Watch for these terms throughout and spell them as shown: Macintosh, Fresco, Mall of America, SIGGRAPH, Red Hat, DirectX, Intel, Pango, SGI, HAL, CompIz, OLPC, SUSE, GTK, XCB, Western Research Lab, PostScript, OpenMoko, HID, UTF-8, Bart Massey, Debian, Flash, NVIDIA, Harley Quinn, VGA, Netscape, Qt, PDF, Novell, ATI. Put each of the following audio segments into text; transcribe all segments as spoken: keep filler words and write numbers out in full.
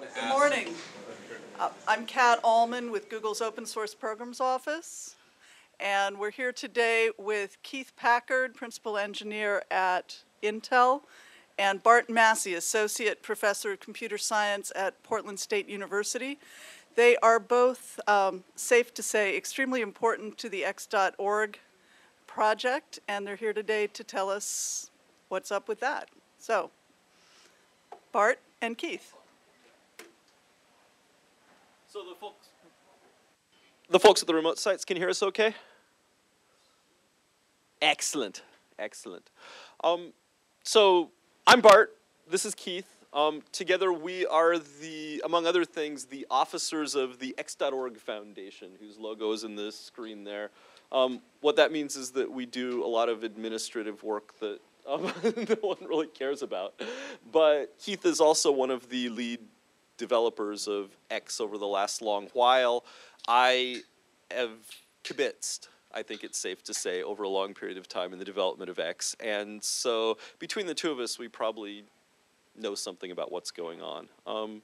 Good morning. Uh, I'm Kat Allman with Google's Open Source Programs Office, and we're here today with Keith Packard, Principal Engineer at Intel, and Bart Massey, Associate Professor of Computer Science at Portland State University. They are both, um, safe to say, extremely important to the X dot org project, and they're here today to tell us what's up with that. So, Bart and Keith. So the folks, the folks at the remote sites can hear us okay? Excellent, excellent. Um, so I'm Bart, this is Keith. Um, together we are the, among other things, the officers of the X dot org Foundation, whose logo is in the screen there. Um, what that means is that we do a lot of administrative work that um, no one really cares about. But Keith is also one of the lead developers of X over the last long while. I have kibitzed, I think it's safe to say, over a long period of time in the development of X. And so between the two of us, we probably know something about what's going on. Um,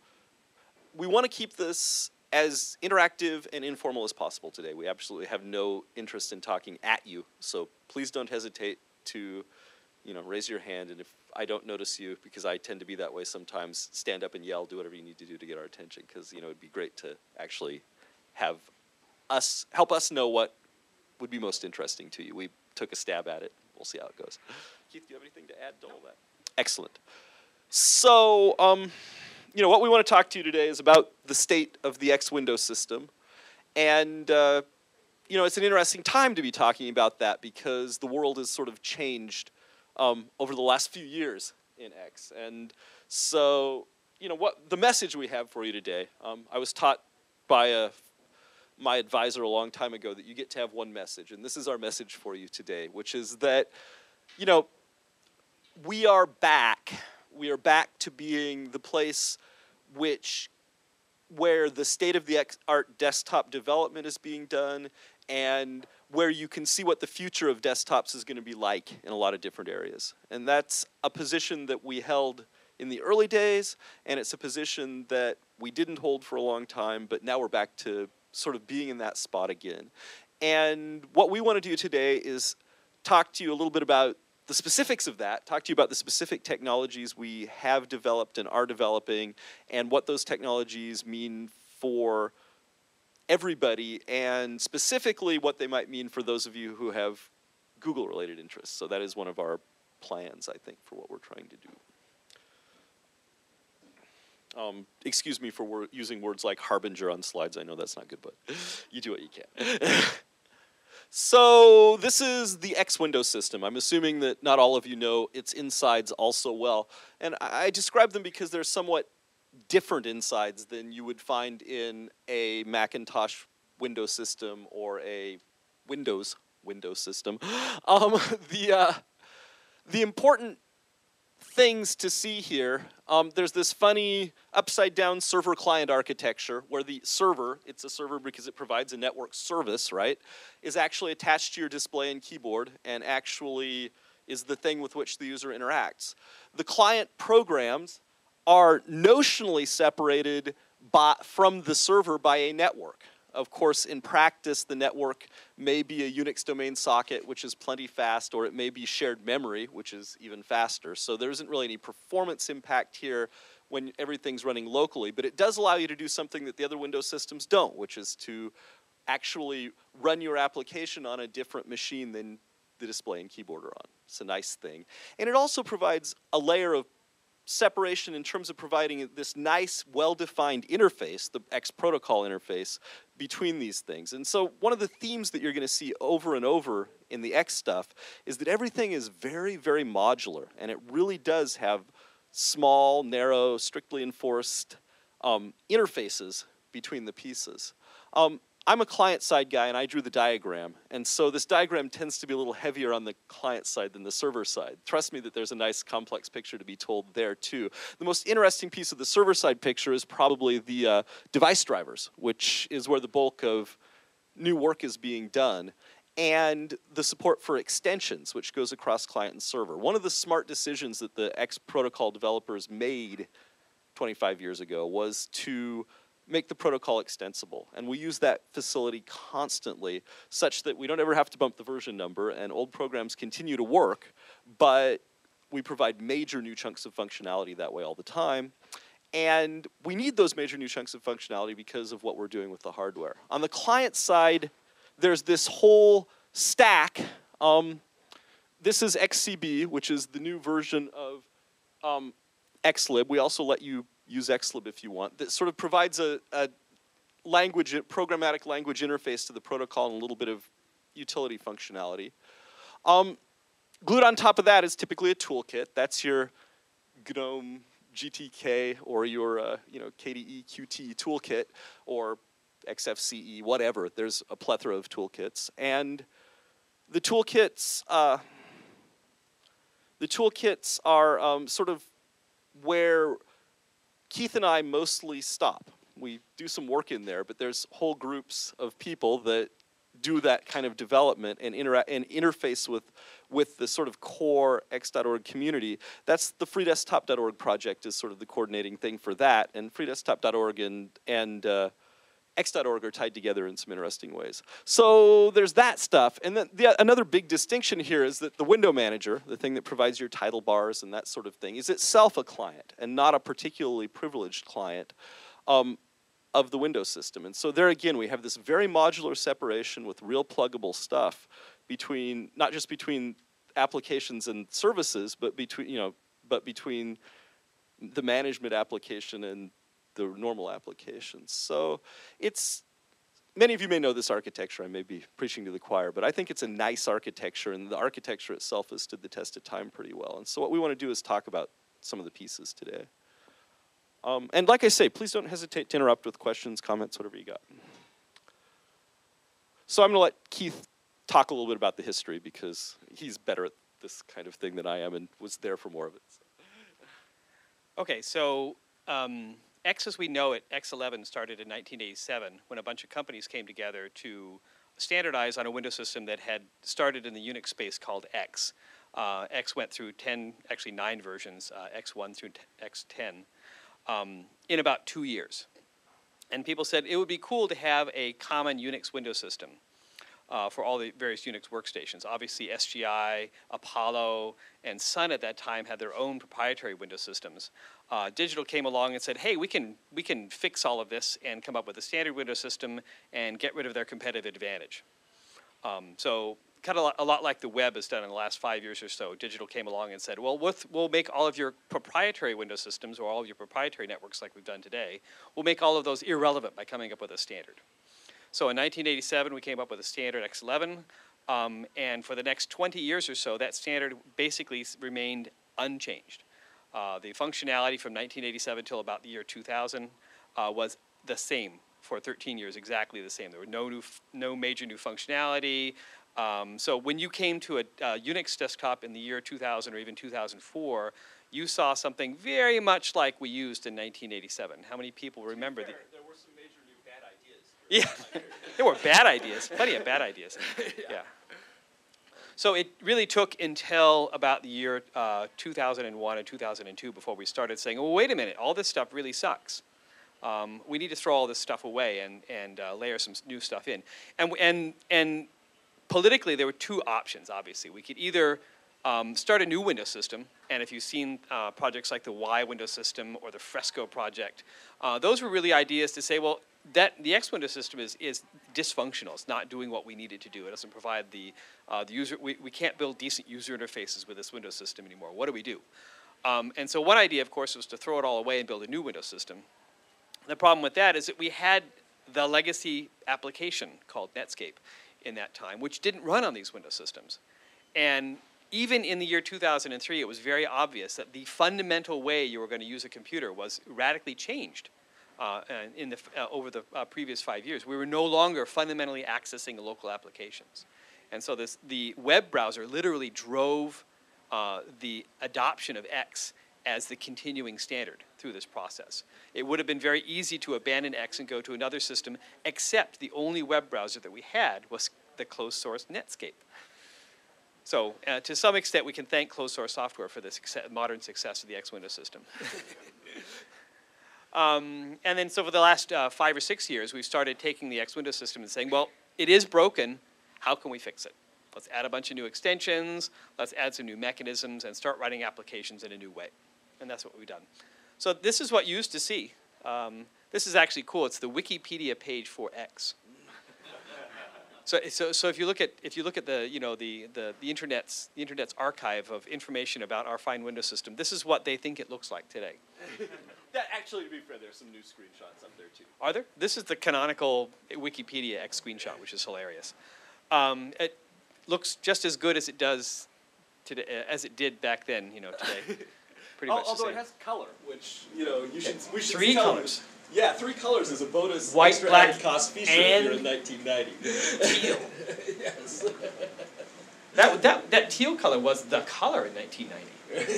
we want to keep this as interactive and informal as possible today. We absolutely have no interest in talking at you, so please don't hesitate to, you know, raise your hand, and if I don't notice you, because I tend to be that way sometimes, stand up and yell, do whatever you need to do to get our attention, because, you know, it'd be great to actually have us, help us know what would be most interesting to you. We took a stab at it. We'll see how it goes. Keith, do you have anything to add to all that? Excellent. So, um, you know, what we want to talk to you today is about the state of the X Window System. And, uh, you know, it's an interesting time to be talking about that because the world has sort of changed um, over the last few years in X. And so, you know, what the message we have for you today, um, I was taught by a, my advisor a long time ago that you get to have one message. And this is our message for you today, which is that, you know, we are back. We are back to being the place which, where the state of the art desktop development is being done and where you can see what the future of desktops is going to be like in a lot of different areas. And that's a position that we held in the early days, and it's a position that we didn't hold for a long time, but now we're back to sort of being in that spot again. And what we want to do today is talk to you a little bit about the specifics of that, talk to you about the specific technologies we have developed and are developing and what those technologies mean for everybody and specifically what they might mean for those of you who have Google-related interests. So that is one of our plans, I think, for what we're trying to do. Um, excuse me for wor- using words like harbinger on slides. I know that's not good, but you do what you can. So this is the X Window System. I'm assuming that not all of you know its insides also well. And I describe them because they're somewhat different insides than you would find in a Macintosh window system or a Windows window system. Um, the, uh, the important things to see here, um, there's this funny upside-down server-client architecture where the server, it's a server because it provides a network service, right, is actually attached to your display and keyboard and actually is the thing with which the user interacts. The client programs are notionally separated by, from the server by a network. Of course, in practice, the network may be a Unix domain socket, which is plenty fast, or it may be shared memory, which is even faster. So there isn't really any performance impact here when everything's running locally, but it does allow you to do something that the other window systems don't, which is to actually run your application on a different machine than the display and keyboard are on. It's a nice thing. And it also provides a layer of separation in terms of providing this nice, well-defined interface, the X protocol interface, between these things. And so one of the themes that you're going to see over and over in the X stuff is that everything is very, very modular, and it really does have small, narrow, strictly enforced um, interfaces between the pieces. Um, I'm a client-side guy, and I drew the diagram. And so this diagram tends to be a little heavier on the client side than the server side. Trust me that there's a nice complex picture to be told there, too. The most interesting piece of the server side picture is probably the uh, device drivers, which is where the bulk of new work is being done, and the support for extensions, which goes across client and server. One of the smart decisions that the X protocol developers made twenty-five years ago was to make the protocol extensible. And we use that facility constantly such that we don't ever have to bump the version number and old programs continue to work, but we provide major new chunks of functionality that way all the time. And we need those major new chunks of functionality because of what we're doing with the hardware. On the client side, there's this whole stack. Um, this is X C B, which is the new version of um, Xlib. We also let you use Xlib if you want. That sort of provides a, a language, programmatic language interface to the protocol and a little bit of utility functionality. Um, glued on top of that is typically a toolkit. That's your GNOME G T K or your uh, you know, K D E Qt toolkit or X F C E, whatever. There's a plethora of toolkits. And the toolkits, uh, the toolkits are um, sort of where Keith and I mostly stop. We do some work in there, but there's whole groups of people that do that kind of development and, intera and interface with, with the sort of core X dot org community. That's the free desktop dot org project is sort of the coordinating thing for that, and free desktop dot org and, and uh, X dot org are tied together in some interesting ways. So there's that stuff, and then the, another big distinction here is that the window manager, the thing that provides your title bars and that sort of thing, is itself a client and not a particularly privileged client. Um, of the Windows system. And so there again, we have this very modular separation with real pluggable stuff between, not just between applications and services, but between, you know, but between the management application and the normal applications. So it's, many of you may know this architecture, I may be preaching to the choir, but I think it's a nice architecture, and the architecture itself has stood the test of time pretty well. And so what we want to do is talk about some of the pieces today. Um, and like I say, please don't hesitate to interrupt with questions, comments, whatever you got. So I'm going to let Keith talk a little bit about the history because he's better at this kind of thing than I am and was there for more of it. So. Okay, so um, X as we know it, X eleven started in nineteen eighty-seven when a bunch of companies came together to standardize on a Windows system that had started in the Unix space called X. Uh, X went through ten, actually nine versions, uh, X one through X ten. Um, in about two years. And people said it would be cool to have a common Unix Windows system uh, for all the various Unix workstations. Obviously S G I, Apollo, and Sun at that time had their own proprietary Windows systems. Uh, Digital came along and said, hey, we can, we can fix all of this and come up with a standard Windows system and get rid of their competitive advantage. Um, so kind of a lot like the web has done in the last five years or so. Digital came along and said, well, we'll make all of your proprietary Windows systems or all of your proprietary networks like we've done today, we'll make all of those irrelevant by coming up with a standard. So in nineteen eighty-seven, we came up with a standard X eleven, um, and for the next twenty years or so, that standard basically remained unchanged. Uh, the functionality from nineteen eighty-seven till about the year two thousand uh, was the same for thirteen years, exactly the same. There were no, new, no major new functionality. Um, so when you came to a uh, Unix desktop in the year two thousand or even two thousand four, you saw something very much like we used in nineteen eighty-seven. How many people remember that? There were some major new bad ideas. Yeah, there were bad ideas, plenty of bad ideas. Yeah. Yeah. So it really took until about the year uh, two thousand one and two thousand two before we started saying, well, wait a minute, all this stuff really sucks. Um, we need to throw all this stuff away and, and uh, layer some new stuff in. And, and, and politically, there were two options, obviously. We could either um, start a new Windows system, and if you've seen uh, projects like the Y Windows system or the Fresco project, uh, those were really ideas to say, well, that, the X Windows system is, is dysfunctional. It's not doing what we need it to do. It doesn't provide the, uh, the user, we, we can't build decent user interfaces with this Windows system anymore. What do we do? Um, and so one idea, of course, was to throw it all away and build a new Windows system. The problem with that is that we had the legacy application called Netscape in that time, which didn't run on these Windows systems. And even in the year two thousand three, it was very obvious that the fundamental way you were going to use a computer was radically changed uh, in the, uh, over the uh, previous five years. We were no longer fundamentally accessing local applications. And so this, the web browser literally drove uh, the adoption of X as the continuing standard through this process. It would have been very easy to abandon X and go to another system, except the only web browser that we had was the closed source Netscape. So uh, to some extent, we can thank closed source software for the success, modern success of the X Windows system. Um, and then so for the last uh, five or six years, we've started taking the X Window system and saying, well, it is broken. How can we fix it? Let's add a bunch of new extensions. Let's add some new mechanisms and start writing applications in a new way. And that's what we've done. So this is what you used to see. Um, this is actually cool. It's the Wikipedia page for X. So, so, so if you look at if you look at the you know the the the internet's the internet's archive of information about our fine Windows system, this is what they think it looks like today. That actually, to be fair, there's some new screenshots up there too. Are there? This is the canonical Wikipedia X screenshot, which is hilarious. Um, it looks just as good as it does today, as it did back then. You know, today. Pretty much although the same. It has color, which you know you should we should three colors. Yeah, three colors is a bonus white, extra black, cost feature if you're in nineteen ninety. Teal. Yes. That, that, that teal color was the color in nineteen ninety.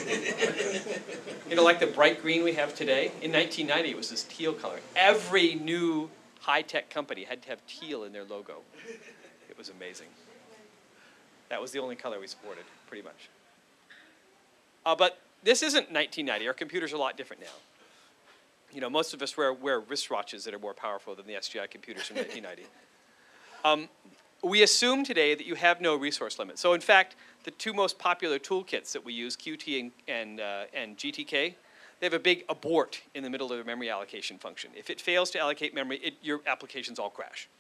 You know, like the bright green we have today. In nineteen ninety, it was this teal color. Every new high-tech company had to have teal in their logo. It was amazing. That was the only color we supported, pretty much. Uh, but this isn't nineteen ninety. Our computers are a lot different now. You know, most of us wear, wear wristwatches that are more powerful than the S G I computers from nineteen ninety. Um, we assume today that you have no resource limit. So in fact, the two most popular toolkits that we use, Qt and, and, uh, and G T K, they have a big abort in the middle of their memory allocation function. If it fails to allocate memory, it, your applications all crash.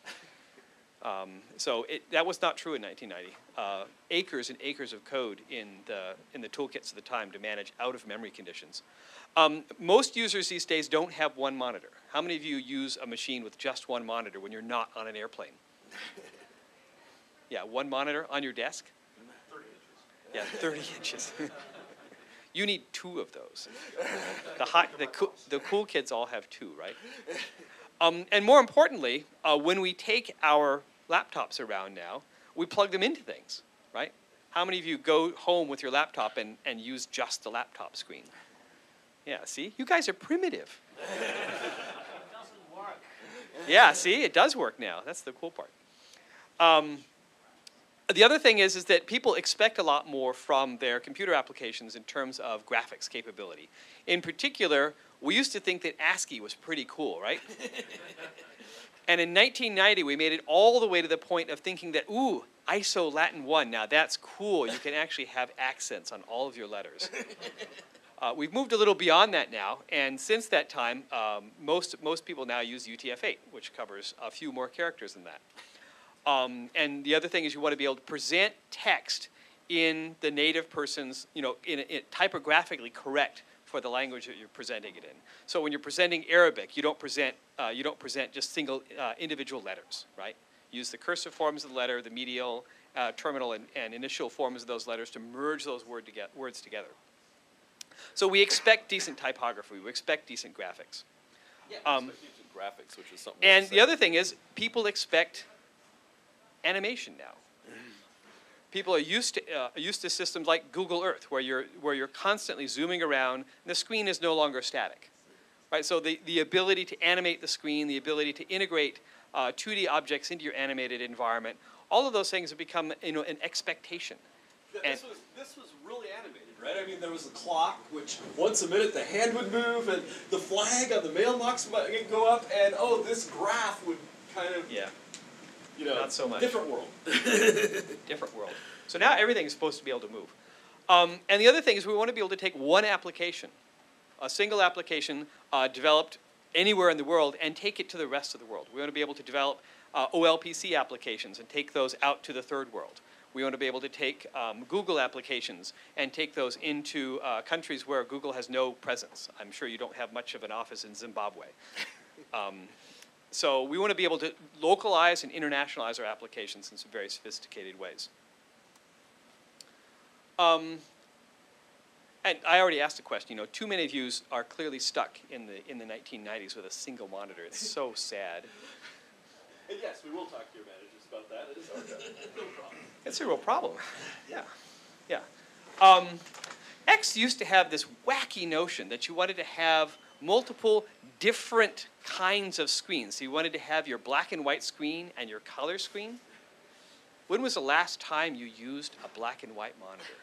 Um, so it, that was not true in nineteen ninety. Uh, acres and acres of code in the, in the toolkits of the time to manage out-of-memory conditions. Um, most users these days don't have one monitor. How many of you use a machine with just one monitor when you're not on an airplane? Yeah, one monitor on your desk? thirty inches. Yeah, thirty inches. You need two of those. The, hot, the, co the cool kids all have two, right? Um, and more importantly, uh, when we take our laptops around now, we plug them into things, right? How many of you go home with your laptop and, and use just the laptop screen? Yeah, see? You guys are primitive. It doesn't work. Yeah, see? It does work now. That's the cool part. Um, the other thing is, is that people expect a lot more from their computer applications in terms of graphics capability. In particular, we used to think that ASCII was pretty cool, right? And in nineteen ninety, we made it all the way to the point of thinking that, ooh, I S O Latin one, now that's cool. You can actually have accents on all of your letters. Uh, we've moved a little beyond that now, and since that time, um, most, most people now use U T F eight, which covers a few more characters than that. Um, and the other thing is you want to be able to present text in the native person's, you know, in, in typographically correct for the language that you're presenting it in. So when you're presenting Arabic, you don't present, uh, you don't present just single uh, individual letters, right? Use the cursive forms of the letter, the medial, uh, terminal, and, and initial forms of those letters to merge those word to get, words together. So we expect decent typography. We expect decent graphics. Yeah, um, expect decent graphics, which is something. And the other thing is, people expect animation now. People are used to uh, used to systems like Google Earth, where you're where you're constantly zooming around. And the screen is no longer static, right? So the the ability to animate the screen, the ability to integrate uh, two D objects into your animated environment, all of those things have become you know an expectation. Yeah, this was this was really animated. Right? I mean, there was a clock, which once a minute the hand would move, and the flag on the mailbox would go up, and oh, this graph would kind of, yeah, you know, not so much. Different world. Different world. So now everything is supposed to be able to move. Um, and the other thing is we want to be able to take one application, a single application uh, developed anywhere in the world, and take it to the rest of the world. We want to be able to develop uh, O L P C applications and take those out to the third world. We want to be able to take um, Google applications and take those into uh, countries where Google has no presence. I'm sure you don't have much of an office in Zimbabwe. Um, so we want to be able to localize and internationalize our applications in some very sophisticated ways. Um, and I already asked a question. You know, too many of you are clearly stuck in the, in the nineteen nineties with a single monitor. It's so sad. And yes, we will talk to your managers about that. It is our job. No problem. It's a real problem. Yeah, yeah. Um, X used to have this wacky notion that you wanted to have multiple different kinds of screens. So you wanted to have your black and white screen and your color screen. When was the last time you used a black and white monitor?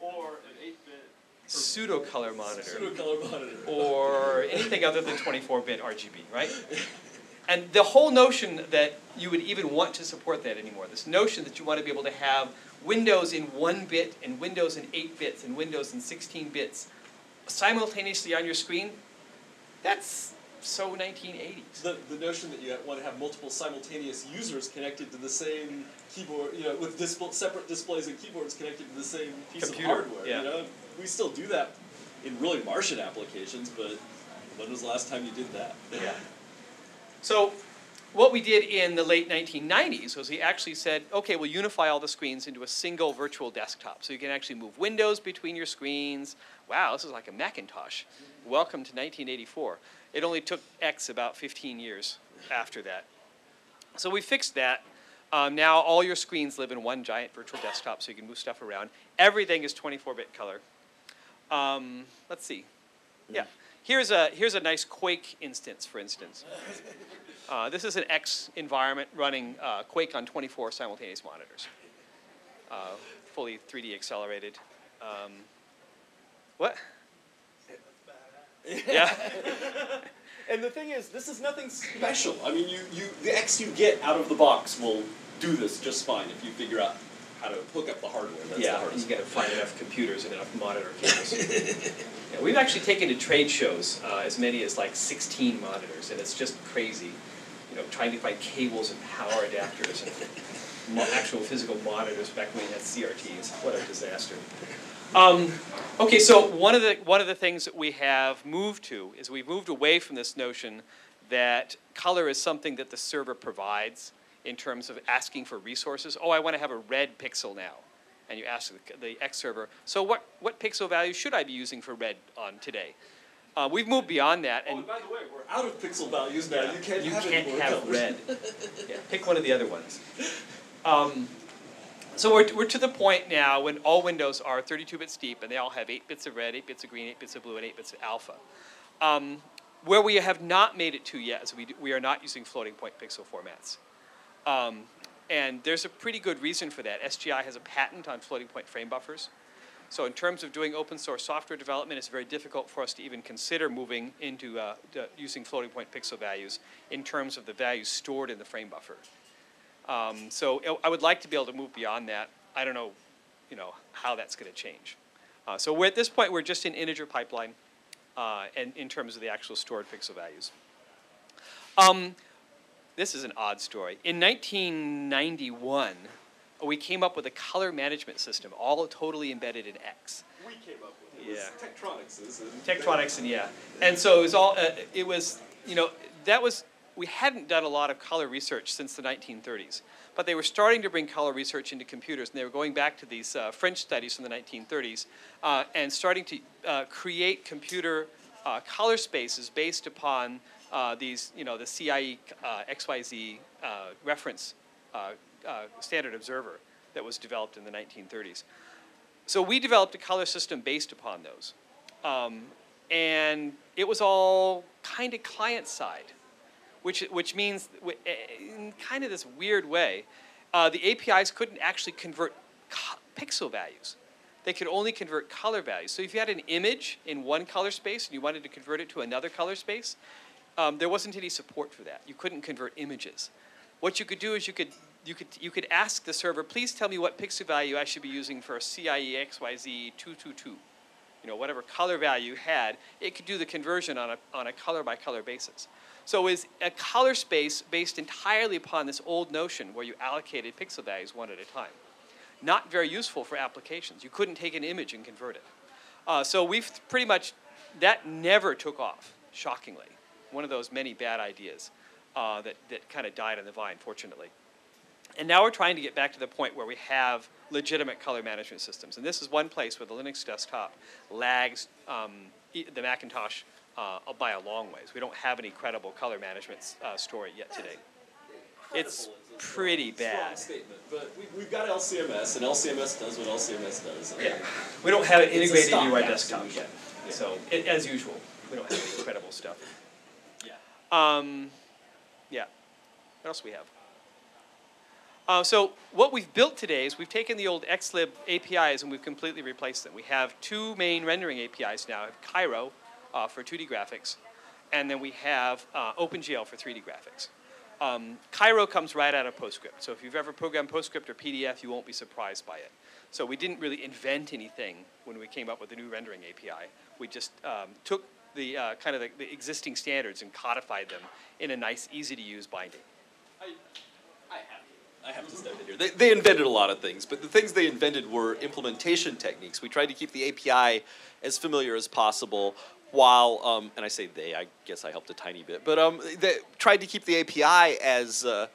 Or an eight-bit pseudo color monitor, pseudo color monitor. or anything other than twenty-four bit R G B, right? And the whole notion that you would even want to support that anymore, this notion that you want to be able to have Windows in one bit and Windows in eight bits and Windows in sixteen bits simultaneously on your screen, that's so nineteen eighties. The, the notion that you want to have multiple simultaneous users connected to the same keyboard, you know, with dis separate displays and keyboards connected to the same piece Computer, of hardware. Yeah. You know? We still do that in really Martian applications, but when was the last time you did that? Yeah. So what we did in the late nineteen nineties was we actually said, okay, we'll unify all the screens into a single virtual desktop. So you can actually move windows between your screens. Wow, this is like a Macintosh. Welcome to nineteen eighty-four. It only took X about fifteen years after that. So we fixed that. Um, now all your screens live in one giant virtual desktop, so you can move stuff around. Everything is twenty-four bit color. Um, let's see. Yeah. Here's a, here's a nice Quake instance, for instance. Uh, this is an X environment running uh, Quake on twenty-four simultaneous monitors, uh, fully three D accelerated. Um, what? Yeah. And the thing is, this is nothing special. I mean, you, you, the X you get out of the box will do this just fine if you figure out how to hook up the hardware. That's yeah, the hardest you got to find enough computers and enough monitor cameras. Yeah, we've actually taken to trade shows uh, as many as like sixteen monitors, and it's just crazy, you know, trying to find cables and power adapters and actual physical monitors back when we had C R Ts. What a disaster. Um, okay, so one of the one of the things that we have moved to is we've moved away from this notion that color is something that the server provides in terms of asking for resources. Oh, I want to have a red pixel now, and you ask the, the X server, so what what pixel value should I be using for red on today? Uh, we've moved beyond that. And oh, and by the way, we're out of pixel values now. Yeah, you can't you have, can't have red. Yeah, pick one of the other ones. Um, So we're, we're to the point now when all windows are thirty-two bits deep, and they all have eight bits of red, eight bits of green, eight bits of blue, and eight bits of alpha. Um, where we have not made it to yet is we, do, we are not using floating point pixel formats. Um, and there's a pretty good reason for that. S G I has a patent on floating point frame buffers. So in terms of doing open source software development, it's very difficult for us to even consider moving into uh, using floating point pixel values in terms of the values stored in the frame buffer. Um, so I would like to be able to move beyond that. I don't know, you know, how that's going to change. Uh, so we're at this point, we're just in integer pipeline, uh, and in terms of the actual stored pixel values. Um, this is an odd story. In nineteen ninety-one, we came up with a color management system, all totally embedded in X. We came up with it. Yeah. It was Tektronix. Tektronix, and yeah. And so it was all. Uh, it was, you know, that was. We hadn't done a lot of color research since the nineteen thirties, but they were starting to bring color research into computers, and they were going back to these uh, French studies from the nineteen thirties uh, and starting to uh, create computer uh, color spaces based upon uh, these, you know, the C I E uh, X Y Z uh, reference uh, uh, standard observer that was developed in the nineteen thirties. So we developed a color system based upon those, um, and it was all kind of client-side. Which, which means, in kind of this weird way, uh, the A P Is couldn't actually convert co pixel values. They could only convert color values. So if you had an image in one color space and you wanted to convert it to another color space, um, there wasn't any support for that. You couldn't convert images. What you could do is you could, you could, you could ask the server, please tell me what pixel value I should be using for a C I E X Y Z two two two. You know, whatever color value you had, it could do the conversion on a, on a color-by-color basis. So is a color space based entirely upon this old notion where you allocated pixel values one at a time. Not very useful for applications. You couldn't take an image and convert it. Uh, so we've pretty much, that never took off, shockingly. One of those many bad ideas uh, that, that kind of died on the vine, fortunately. And now we're trying to get back to the point where we have legitimate color management systems. And this is one place where the Linux desktop lags um, the Macintosh Uh, by a long ways. We don't have any credible color management uh, story yet today. It's pretty strong, bad. Strong statement, but we, we've got L C M S, and L C M S does what L C M S does. Yeah. We don't have it integrated into our desktop solution. yet. Yeah. So, it, as usual, we don't have any credible stuff. Yeah. Um, yeah. What else we have? Uh, so what we've built today is we've taken the old Xlib A P Is and we've completely replaced them. We have two main rendering A P Is now. We have Cairo uh, for two D graphics, and then we have uh, OpenGL for three D graphics. Um, Cairo comes right out of PostScript. So if you've ever programmed PostScript or P D F, you won't be surprised by it. So we didn't really invent anything when we came up with the new rendering A P I. We just um, took the uh, kind of the, the existing standards and codified them in a nice, easy-to-use binding. I, I have. I have to step in here. They, they invented a lot of things, but the things they invented were implementation techniques. We tried to keep the A P I as familiar as possible while, um, and I say they, I guess I helped a tiny bit, but um, they tried to keep the A P I as, uh,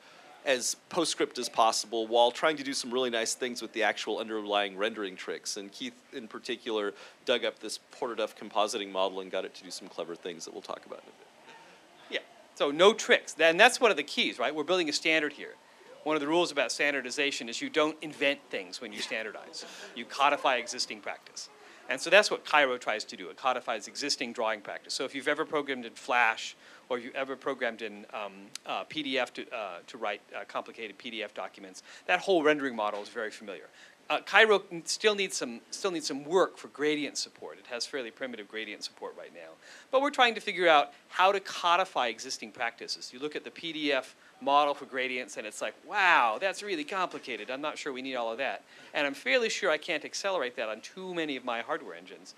as PostScript as possible while trying to do some really nice things with the actual underlying rendering tricks. And Keith, in particular, dug up this Portaduff compositing model and got it to do some clever things that we'll talk about in a bit. Yeah, so no tricks. And that's one of the keys, right? We're building a standard here. One of the rules about standardization is you don't invent things when you standardize. You codify existing practice. And so that's what Cairo tries to do. It codifies existing drawing practice. So if you've ever programmed in Flash or you've ever programmed in um, uh, P D F to, uh, to write uh, complicated P D F documents, that whole rendering model is very familiar. Uh, Cairo still needs some, still needs some work for gradient support. It has fairly primitive gradient support right now. But we're trying to figure out how to codify existing practices. You look at the P D F model for gradients, and it's like, wow, that's really complicated. I'm not sure we need all of that. And I'm fairly sure I can't accelerate that on too many of my hardware engines.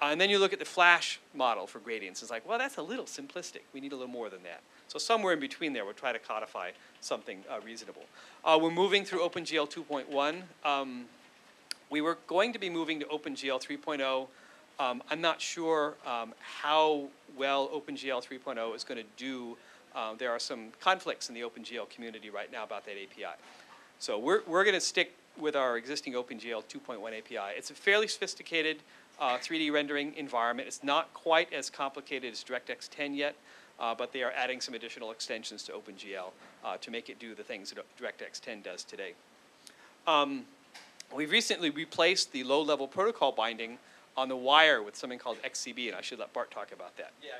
Uh, and then you look at the Flash model for gradients. It's like, well, that's a little simplistic. We need a little more than that. So somewhere in between there, we'll try to codify something uh, reasonable. Uh, we're moving through OpenGL two point one. Um, we were going to be moving to OpenGL three point oh. Um, I'm not sure um, how well OpenGL three point oh is going to do. Uh, there are some conflicts in the OpenGL community right now about that A P I. So we're, we're going to stick with our existing OpenGL two point one A P I. It's a fairly sophisticated uh, three D rendering environment. It's not quite as complicated as DirectX ten yet, uh, but they are adding some additional extensions to OpenGL uh, to make it do the things that DirectX ten does today. Um, we've recently replaced the low-level protocol binding on the wire with something called X C B, and I should let Bart talk about that. Yeah.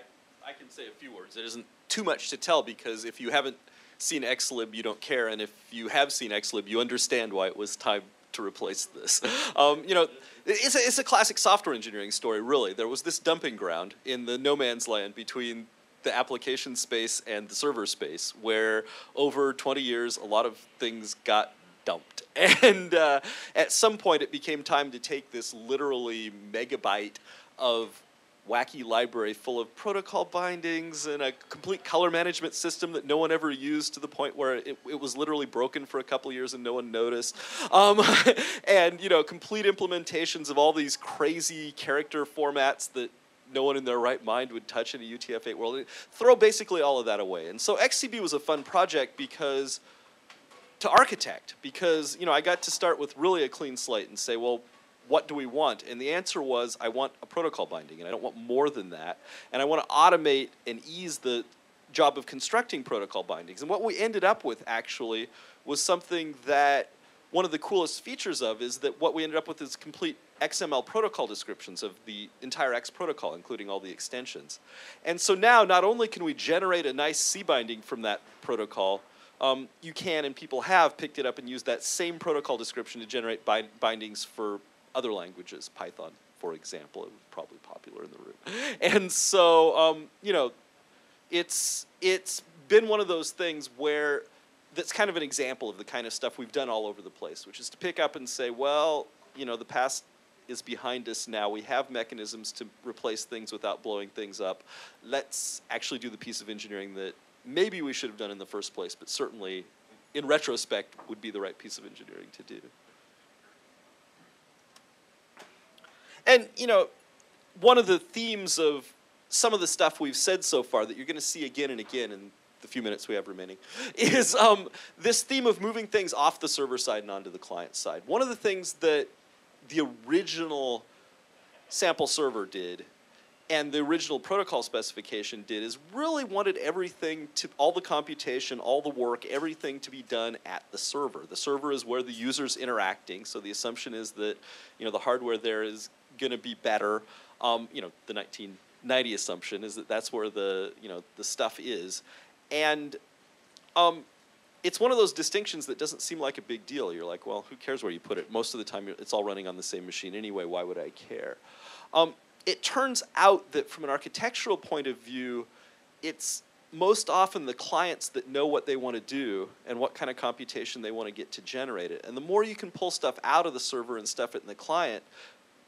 I can say a few words. It isn't too much to tell because if you haven't seen Xlib, you don't care, and if you have seen Xlib, you understand why it was time to replace this. Um, you know, it's a, it's a classic software engineering story, really. There was this dumping ground in the no man's land between the application space and the server space, where over twenty years, a lot of things got dumped. And uh, at some point, it became time to take this literally megabyte of wacky library full of protocol bindings and a complete color management system that no one ever used to the point where it, it was literally broken for a couple of years and no one noticed. Um, and, you know, complete implementations of all these crazy character formats that no one in their right mind would touch in a U T F eight world. Throw basically all of that away. And so X C B was a fun project because, to architect, because, you know, I got to start with really a clean slate and say, well, what do we want? And the answer was, I want a protocol binding, and I don't want more than that. And I want to automate and ease the job of constructing protocol bindings. And what we ended up with, actually, was something that one of the coolest features of is that what we ended up with is complete X M L protocol descriptions of the entire X protocol, including all the extensions. And so now, not only can we generate a nice C binding from that protocol, um, you can, and people have, picked it up and used that same protocol description to generate bind bindings for other languages, Python, for example, probably popular in the room. And so, um, you know, it's it's been one of those things where that's kind of an example of the kind of stuff we've done all over the place, which is to pick up and say, well, you know, the past is behind us now. We have mechanisms to replace things without blowing things up. Let's actually do the piece of engineering that maybe we should have done in the first place, but certainly, in retrospect, would be the right piece of engineering to do. And, you know, one of the themes of some of the stuff we've said so far that you're going to see again and again in the few minutes we have remaining is um, this theme of moving things off the server side and onto the client side. One of the things that the original sample server did and the original protocol specification did is really wanted everything to, all the computation, all the work, everything to be done at the server. The server is where the user's interacting, so the assumption is that, you know, the hardware there is going to be better. Um, you know, the nineteen ninety assumption is that that's where the, you know, the stuff is. And um, it's one of those distinctions that doesn't seem like a big deal. You're like, well, who cares where you put it? Most of the time, it's all running on the same machine anyway. Why would I care? Um, it turns out that from an architectural point of view, it's most often the clients that know what they want to do and what kind of computation they want to get to generate it. And the more you can pull stuff out of the server and stuff it in the client,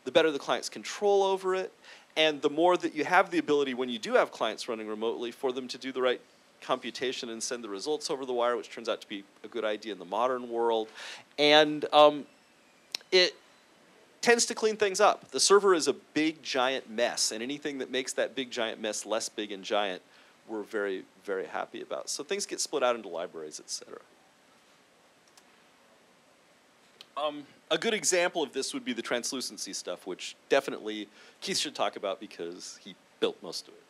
the better the client's control over it. And the more that you have the ability, when you do have clients running remotely, for them to do the right computation and send the results over the wire, which turns out to be a good idea in the modern world. And um, it tends to clean things up. The server is a big, giant mess. And anything that makes that big, giant mess less big and giant, we're very, very happy about. So things get split out into libraries, et cetera. Um, a good example of this would be the translucency stuff, which definitely Keith should talk about because he built most of it.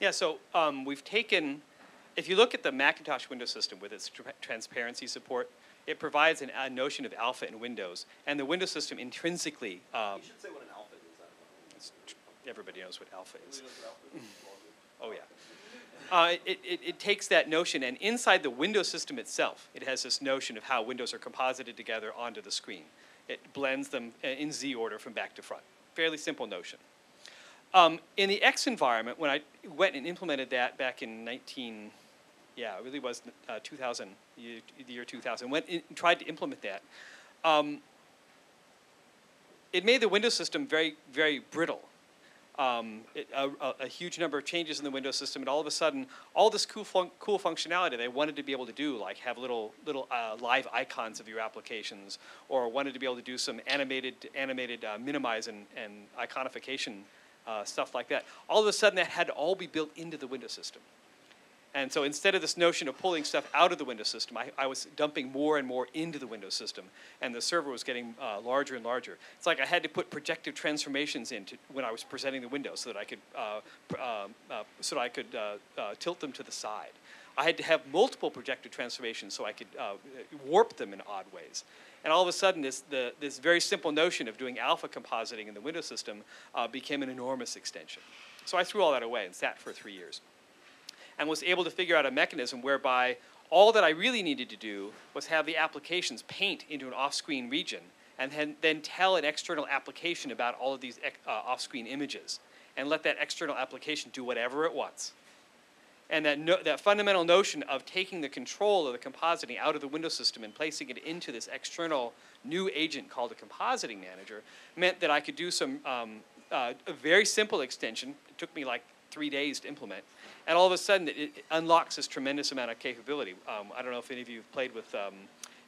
Yeah, so um, we've taken, if you look at the Macintosh Window System with its tra transparency support, it provides an, a notion of alpha in Windows. And the Window System intrinsically... Um, you should say what an alpha is. Everybody knows what alpha is. Oh, yeah. Uh, it, it, it takes that notion, and inside the Window System itself, it has this notion of how windows are composited together onto the screen. It blends them in Z order from back to front. Fairly simple notion. Um, in the X environment, when I went and implemented that back in nineteen, yeah, it really was uh, two thousand, year, the year two thousand, went and tried to implement that, um, it made the Window System very, very brittle. Um, it, a, a huge number of changes in the Windows system, and all of a sudden, all this cool, fun cool functionality they wanted to be able to do, like have little little uh, live icons of your applications, or wanted to be able to do some animated animated uh, minimize and, and iconification uh, stuff like that. All of a sudden, that had to all be built into the Windows system. And so instead of this notion of pulling stuff out of the Windows system, I, I was dumping more and more into the Windows system, and the server was getting uh, larger and larger. It's like I had to put projective transformations into when I was presenting the window so that I could uh, uh, uh, so that I could uh, uh, tilt them to the side. I had to have multiple projective transformations so I could uh, warp them in odd ways. And all of a sudden, this the, this very simple notion of doing alpha compositing in the Windows system uh, became an enormous extension. So I threw all that away and sat for three years. And was able to figure out a mechanism whereby all that I really needed to do was have the applications paint into an off-screen region and then, then tell an external application about all of these uh, off-screen images and let that external application do whatever it wants. And that, no, that fundamental notion of taking the control of the compositing out of the Windows system and placing it into this external new agent called a compositing manager meant that I could do some um, uh, a very simple extension. It took me like three days to implement. And all of a sudden, it, it unlocks this tremendous amount of capability. Um, I don't know if any of you have played with um,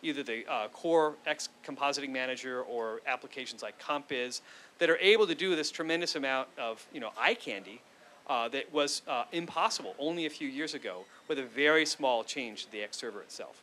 either the uh, core X compositing manager or applications like CompIz that are able to do this tremendous amount of you know eye candy uh, that was uh, impossible only a few years ago with a very small change to the X server itself.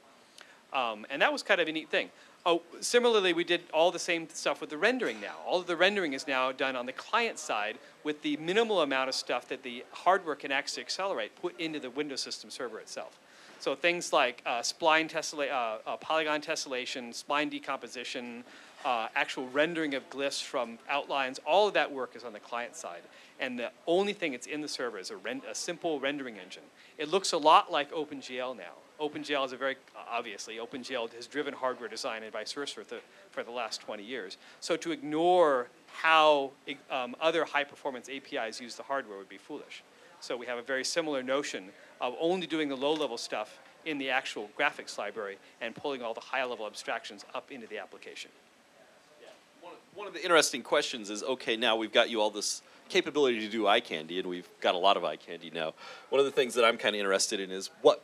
Um, and that was kind of a neat thing. Oh, similarly, we did all the same stuff with the rendering now. All of the rendering is now done on the client side with the minimal amount of stuff that the hardware can actually accelerate put into the Windows system server itself. So things like uh, spline tessellation, uh, uh, polygon tessellation, spline decomposition, uh, actual rendering of glyphs from outlines, all of that work is on the client side. And the only thing that's in the server is a, rend a simple rendering engine. It looks a lot like OpenGL now. OpenGL is a very, obviously, OpenGL has driven hardware design and vice versa for the, for the last twenty years. So to ignore how um, other high-performance A P Is use the hardware would be foolish. So we have a very similar notion of only doing the low-level stuff in the actual graphics library and pulling all the high-level abstractions up into the application. Yeah. One, of, one of the interesting questions is, okay, now we've got you all this capability to do eye candy, and we've got a lot of eye candy now. One of the things that I'm kind of interested in is what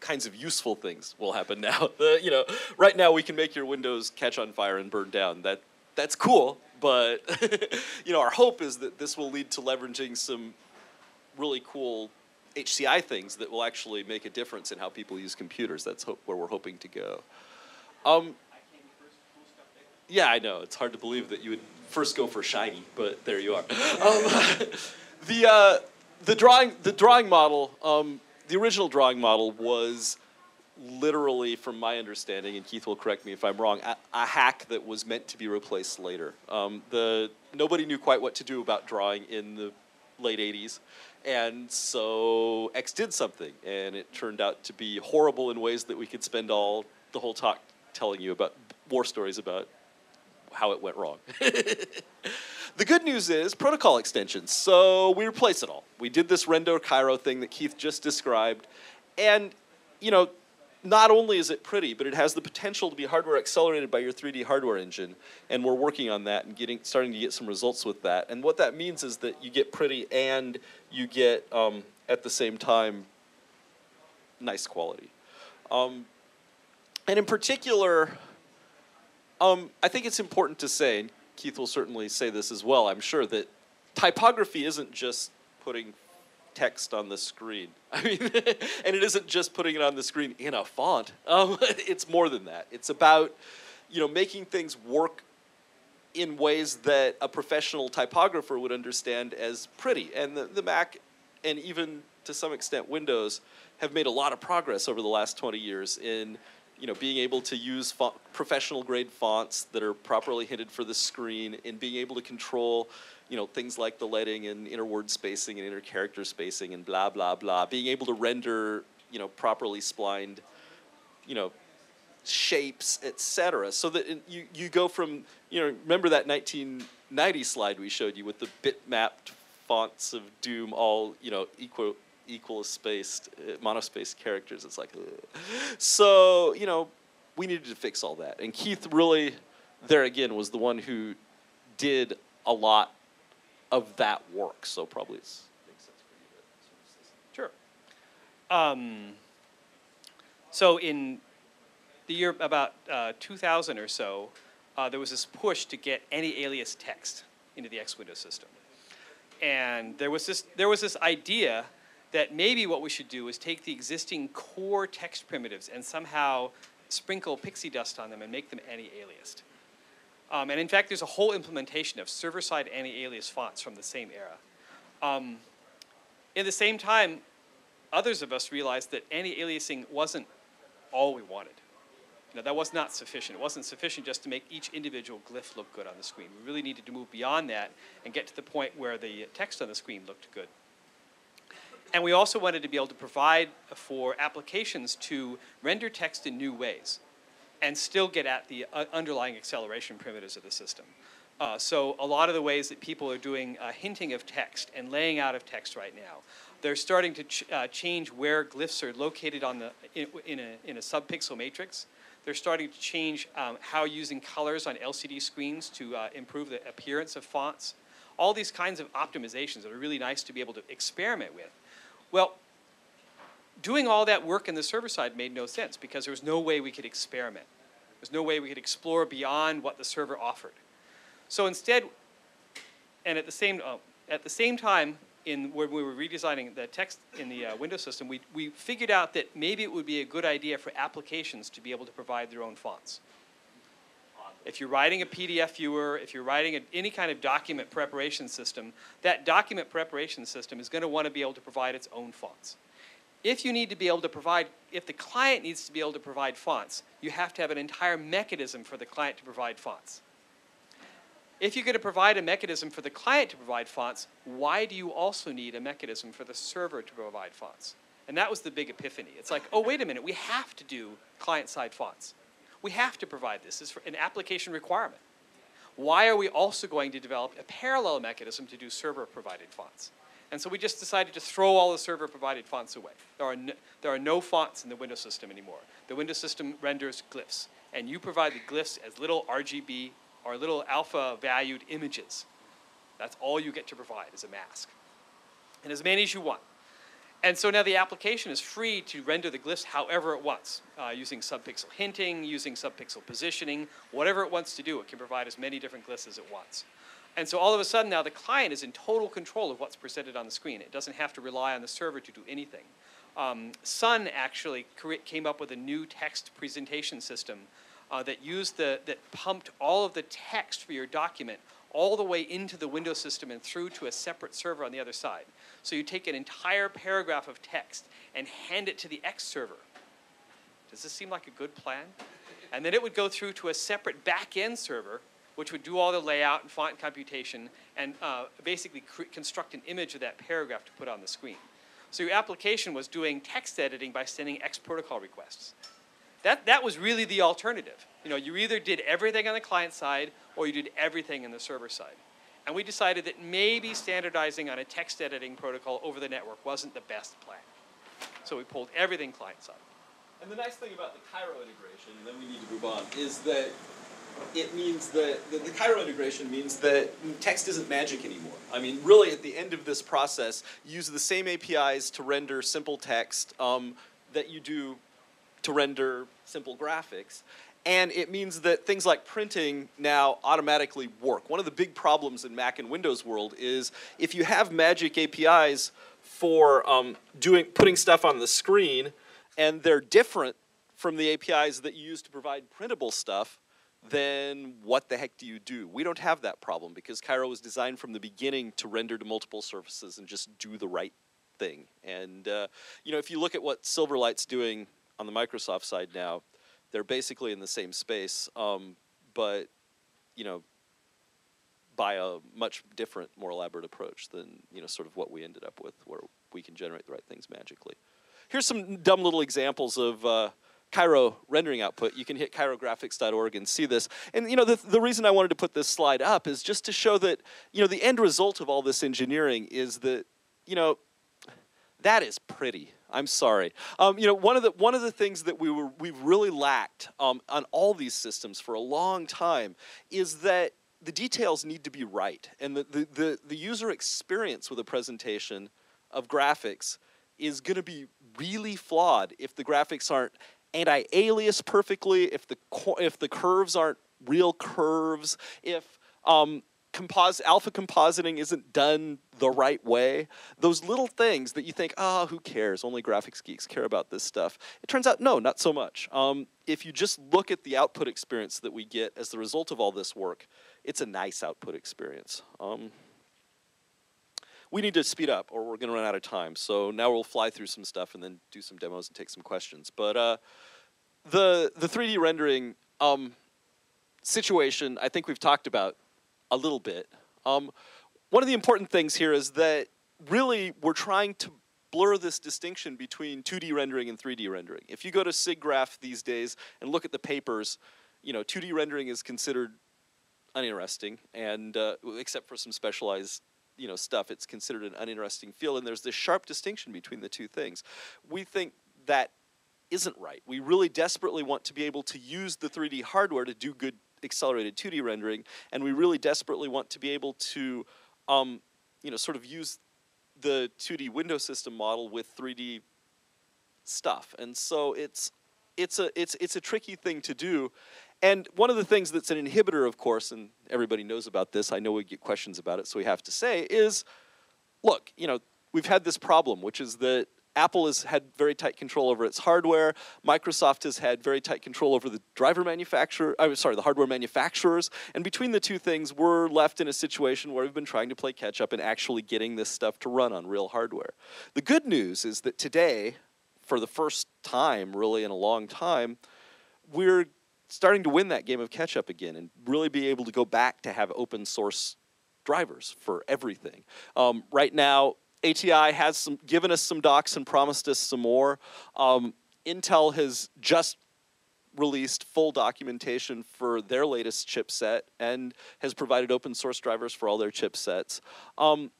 kinds of useful things will happen now. The, you know, right now we can make your windows catch on fire and burn down. That that's cool, but you know, our hope is that this will lead to leveraging some really cool H C I things that will actually make a difference in how people use computers. That's hope, where we're hoping to go. Um, yeah, I know it's hard to believe that you would first go for shiny, but there you are. um, the uh, the drawing the drawing model. Um, The original drawing model was literally, from my understanding, and Keith will correct me if I'm wrong, a, a hack that was meant to be replaced later. Um, the, nobody knew quite what to do about drawing in the late eighties. And so X did something, and it turned out to be horrible in ways that we could spend all the whole talk telling you about war stories about how it went wrong. The good news is protocol extensions, so we replace it all. We did this render Cairo thing that Keith just described, and you know, not only is it pretty, but it has the potential to be hardware accelerated by your three D hardware engine, and we're working on that and getting starting to get some results with that. And what that means is that you get pretty and you get, um, at the same time, nice quality. Um, and in particular, um, I think it's important to say, and Keith will certainly say this as well, I'm sure, that typography isn't just putting text on the screen. I mean, and it isn't just putting it on the screen in a font. Um, it's more than that. It's about, you know, making things work in ways that a professional typographer would understand as pretty. And the, the Mac, and even to some extent Windows, have made a lot of progress over the last twenty years in, you know, being able to use font, professional grade fonts that are properly hinted for the screen, and being able to control, you know, things like the leading and inner word spacing and inner character spacing and blah, blah, blah. Being able to render, you know, properly splined, you know, shapes, et cetera. So that it, you, you go from, you know, remember that nineteen ninety slide we showed you with the bitmapped fonts of doom, all, you know, equal, equal spaced, uh, monospaced characters. It's like, ugh. So, you know, we needed to fix all that. And Keith really, there again, was the one who did a lot of that work. So probably it's makes sense for you to sort of say something. Sure. Um, so in the year about uh, two thousand or so, uh, there was this push to get any alias text into the X Window system. And there was this, there was this idea that maybe what we should do is take the existing core text primitives and somehow sprinkle pixie dust on them and make them anti-aliased. Um, and in fact, there's a whole implementation of server-side anti-alias fonts from the same era. Um, at the same time, others of us realized that anti-aliasing wasn't all we wanted. You know, that was not sufficient. It wasn't sufficient just to make each individual glyph look good on the screen. We really needed to move beyond that and get to the point where the text on the screen looked good. And we also wanted to be able to provide for applications to render text in new ways and still get at the uh, underlying acceleration primitives of the system. Uh, so a lot of the ways that people are doing uh, hinting of text and laying out of text right now, they're starting to ch uh, change where glyphs are located on the, in, in a, in a subpixel matrix. They're starting to change um, how using colors on L C D screens to uh, improve the appearance of fonts. All these kinds of optimizations that are really nice to be able to experiment with. Well, doing all that work in the server side made no sense because there was no way we could experiment. There's no way we could explore beyond what the server offered. So instead, and at the same uh, at the same time, in when we were redesigning the text in the uh, Windows system, we we figured out that maybe it would be a good idea for applications to be able to provide their own fonts. If you're writing a P D F viewer, if you're writing a, any kind of document preparation system, that document preparation system is going to want to be able to provide its own fonts. If you need to be able to provide, if the client needs to be able to provide fonts, you have to have an entire mechanism for the client to provide fonts. If you're going to provide a mechanism for the client to provide fonts, why do you also need a mechanism for the server to provide fonts? And that was the big epiphany. It's like, oh, wait a minute, we have to do client-side fonts. We have to provide this. It's an application requirement. Why are we also going to develop a parallel mechanism to do server-provided fonts? And so we just decided to throw all the server-provided fonts away. There are, no, there are no fonts in the Windows system anymore. The Windows system renders glyphs, and you provide the glyphs as little R G B or little alpha-valued images. That's all you get to provide is a mask, and as many as you want. And so now the application is free to render the glyphs however it wants, uh, using subpixel hinting, using subpixel positioning, whatever it wants to do. It can provide as many different glyphs as it wants. And so all of a sudden now the client is in total control of what's presented on the screen. It doesn't have to rely on the server to do anything. Um, Sun actually came up with a new text presentation system uh, that used the, that pumped all of the text for your document all the way into the Windows system and through to a separate server on the other side. So you take an entire paragraph of text and hand it to the X server. Does this seem like a good plan? And then it would go through to a separate back-end server which would do all the layout and font computation and uh, basically construct an image of that paragraph to put on the screen. So your application was doing text editing by sending X protocol requests. That, that was really the alternative. You know, you either did everything on the client side or you did everything on the server side. And we decided that maybe standardizing on a text editing protocol over the network wasn't the best plan. So we pulled everything client side. And the nice thing about the Cairo integration, and then we need to move on, is that it means that the, the Cairo integration means that text isn't magic anymore. I mean, really, at the end of this process, use the same A P Is to render simple text um, that you do to render simple graphics. And it means that things like printing now automatically work. One of the big problems in Mac and Windows world is if you have magic A P Is for um, doing putting stuff on the screen, and they're different from the A P Is that you use to provide printable stuff, then what the heck do you do? We don't have that problem because Cairo was designed from the beginning to render to multiple surfaces and just do the right thing. And uh, you know, if you look at what Silverlight's doing on the Microsoft side now, they're basically in the same space, um, but you know, by a much different, more elaborate approach than you know, sort of what we ended up with, where we can generate the right things magically. Here's some dumb little examples of uh, Cairo rendering output. You can hit cairo graphics dot org and see this. And you know, the, the reason I wanted to put this slide up is just to show that you know, the end result of all this engineering is that you know, that is pretty. I'm sorry. Um, you know, one of the one of the things that we were we've really lacked um, on all these systems for a long time is that the details need to be right, and the the the, the user experience with a presentation of graphics is going to be really flawed if the graphics aren't anti-alias perfectly, if the if the curves aren't real curves, if um, Compos- alpha compositing isn't done the right way. Those little things that you think, ah, oh, who cares? Only graphics geeks care about this stuff. It turns out, no, not so much. Um, if you just look at the output experience that we get as the result of all this work, it's a nice output experience. Um, we need to speed up or we're going to run out of time. So now we'll fly through some stuff and then do some demos and take some questions. But uh, the, the three D rendering um, situation, I think we've talked about a little bit. Um, one of the important things here is that really we're trying to blur this distinction between two D rendering and three D rendering. If you go to SIGGRAPH these days and look at the papers, you know, two D rendering is considered uninteresting, and uh, except for some specialized you know, stuff, it's considered an uninteresting field, and there's this sharp distinction between the two things. We think that isn't right. We really desperately want to be able to use the three D hardware to do good accelerated two D rendering, and we really desperately want to be able to, um, you know, sort of use the two D window system model with three D stuff. And so it's it's a it's it's a tricky thing to do. And one of the things that's an inhibitor, of course, and everybody knows about this. I know we get questions about it, so we have to say is, look, you know, we've had this problem, which is that Apple has had very tight control over its hardware. Microsoft has had very tight control over the driver manufacturer, I'm sorry, the hardware manufacturers. And between the two things, we're left in a situation where we've been trying to play catch up and actually getting this stuff to run on real hardware. The good news is that today, for the first time really in a long time, we're starting to win that game of catch up again and really be able to go back to have open source drivers for everything. Um, right now, A T I has some, given us some docs and promised us some more. Um, Intel has just released full documentation for their latest chipset and has provided open source drivers for all their chipsets. Um,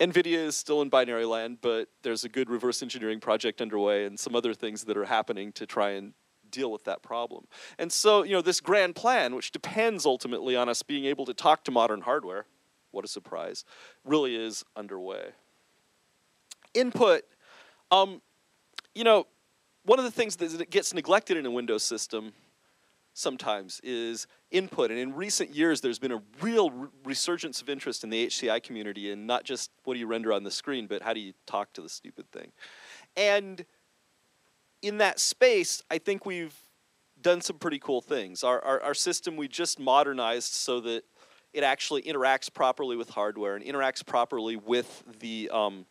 NVIDIA is still in binary land, but there's a good reverse engineering project underway and some other things that are happening to try and deal with that problem. And so, you know, this grand plan, which depends ultimately on us being able to talk to modern hardware, what a surprise, really is underway. Input, um, you know, one of the things that gets neglected in a Windows system sometimes is input. And in recent years, there's been a real resurgence of interest in the H C I community in not just what do you render on the screen, but how do you talk to the stupid thing. And in that space, I think we've done some pretty cool things. Our, our, our system, we just modernized so that it actually interacts properly with hardware and interacts properly with the... Um,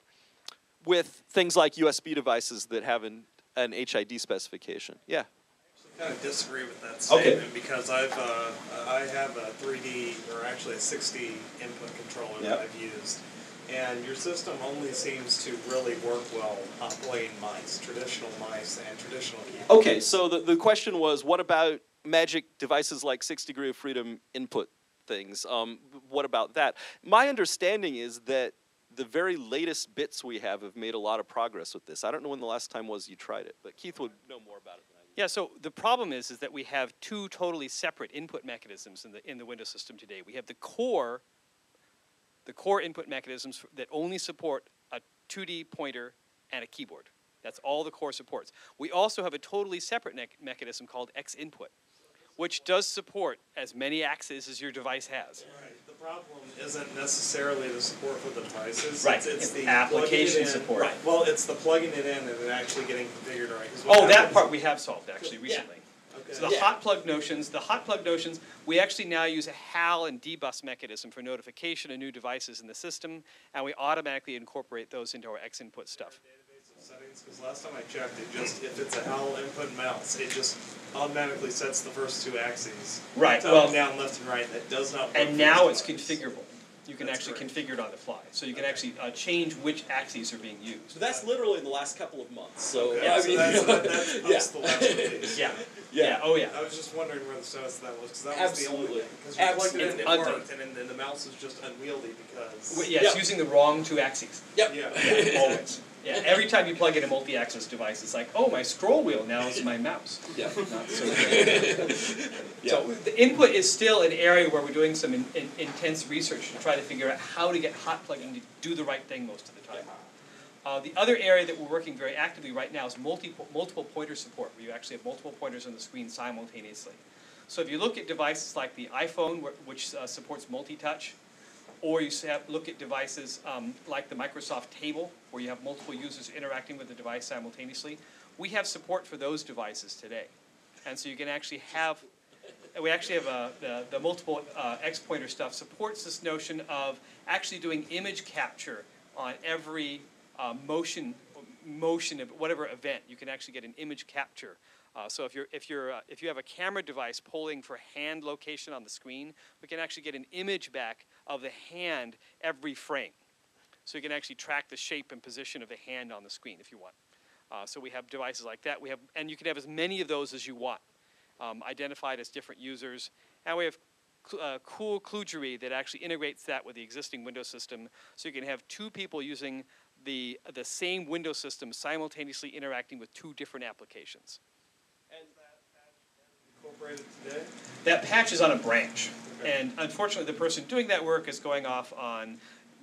with things like U S B devices that have an, an H I D specification. Yeah? I actually kind of disagree with that statement okay. because I've uh, I have a three D or actually a six D input controller yep. that I've used, and your system only seems to really work well on plain mice, traditional mice, and traditional keyboards. Okay, so the the question was, what about magic devices like six degree of freedom input things? Um, what about that? My understanding is that the very latest bits we have have made a lot of progress with this. I don't know when the last time was you tried it, but Keith would know more about it than I do. Yeah, so the problem is is that we have two totally separate input mechanisms in the in the Windows system today. We have the core, the core input mechanisms that only support a two D pointer and a keyboard. That's all the core supports. We also have a totally separate me mechanism called X input, which does support as many axes as your device has. Right. The problem isn't necessarily the support for the devices. Right. It's, it's the application it support. Right. Well, it's the plugging it in and then actually getting configured right. Oh, that part we have solved actually recently. Yeah. Okay. So the yeah. hot plug notions, the hot plug notions, we actually now use a H A L and D bus mechanism for notification of new devices in the system, and we automatically incorporate those into our X input stuff. Settings, because last time I checked, it just, if it's a H A L input mouse, it just automatically sets the first two axes. Right. Up, well, down, left, and right. That does not work. And now it's configurable. You can that's actually great. configure it on the fly. So you can okay. actually uh, change which axes are being used. So that's literally in the last couple of months. So, okay. I so mean, that's, that, that helps yeah. the last release. Yeah. Yeah. yeah. Oh, yeah. I was just wondering where the status of that was, because that was Absolutely. the only thing. Because we plugged it in and it worked, and then the mouse was just unwieldy because... Well, yeah, yep. it's using the wrong two axes. Yep. Yeah. yeah always. Yeah, every time you plug in a multi-axis device, it's like, oh, my scroll wheel now is my mouse. Yeah. Not so good. yeah. So the input is still an area where we're doing some in, in, intense research to try to figure out how to get hot plugging to do the right thing most of the time. Yeah. Uh, the other area that we're working very actively right now is multi multiple pointer support, where you actually have multiple pointers on the screen simultaneously. So if you look at devices like the iPhone, which uh, supports multi-touch, or you look at devices um, like the Microsoft Table, where you have multiple users interacting with the device simultaneously. We have support for those devices today. And so you can actually have, we actually have a, the, the multiple uh, X pointer stuff supports this notion of actually doing image capture on every uh, motion, motion of whatever event. You can actually get an image capture. Uh, so if you're if you're uh, if you have a camera device polling for hand location on the screen, we can actually get an image back of the hand every frame. So you can actually track the shape and position of the hand on the screen if you want. Uh, so we have devices like that. We have, and you can have as many of those as you want, um, identified as different users. And we have cl uh, cool kludgery that actually integrates that with the existing Windows system. So you can have two people using the the same Windows system simultaneously interacting with two different applications. Today? That patch is on a branch, okay. and unfortunately the person doing that work is going off on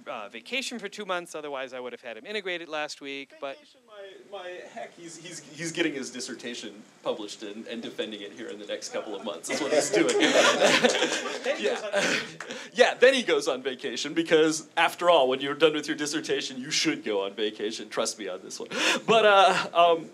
uh, vacation for two months, otherwise I would have had him integrated last week. Vacation, but my, my heck, he's, he's, he's getting his dissertation published and, and defending it here in the next couple of months, that's what he's doing. yeah. yeah, then he goes on vacation, because after all, when you're done with your dissertation, you should go on vacation, trust me on this one. But, uh, um,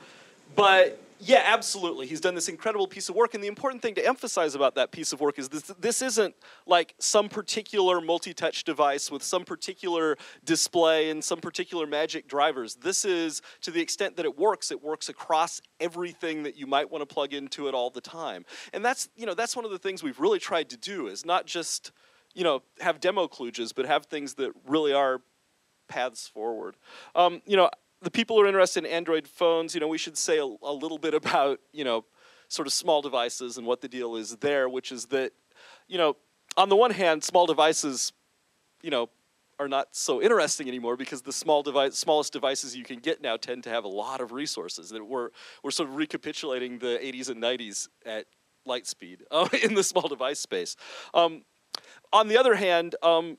but... Yeah, absolutely. He's done this incredible piece of work, and the important thing to emphasize about that piece of work is this, this isn't like some particular multi-touch device with some particular display and some particular magic drivers. This is, to the extent that it works, it works across everything that you might want to plug into it all the time. And that's, you know, that's one of the things we've really tried to do, is not just, you know, have demo kludges, but have things that really are paths forward. Um, you know, the people who are interested in Android phones, you know, we should say a, a little bit about, you know, sort of small devices and what the deal is there, which is that, you know, on the one hand, small devices, you know, are not so interesting anymore, because the small device, smallest devices you can get now tend to have a lot of resources. That we're, we're sort of recapitulating the eighties and nineties at light speed uh, in the small device space. Um, on the other hand, um,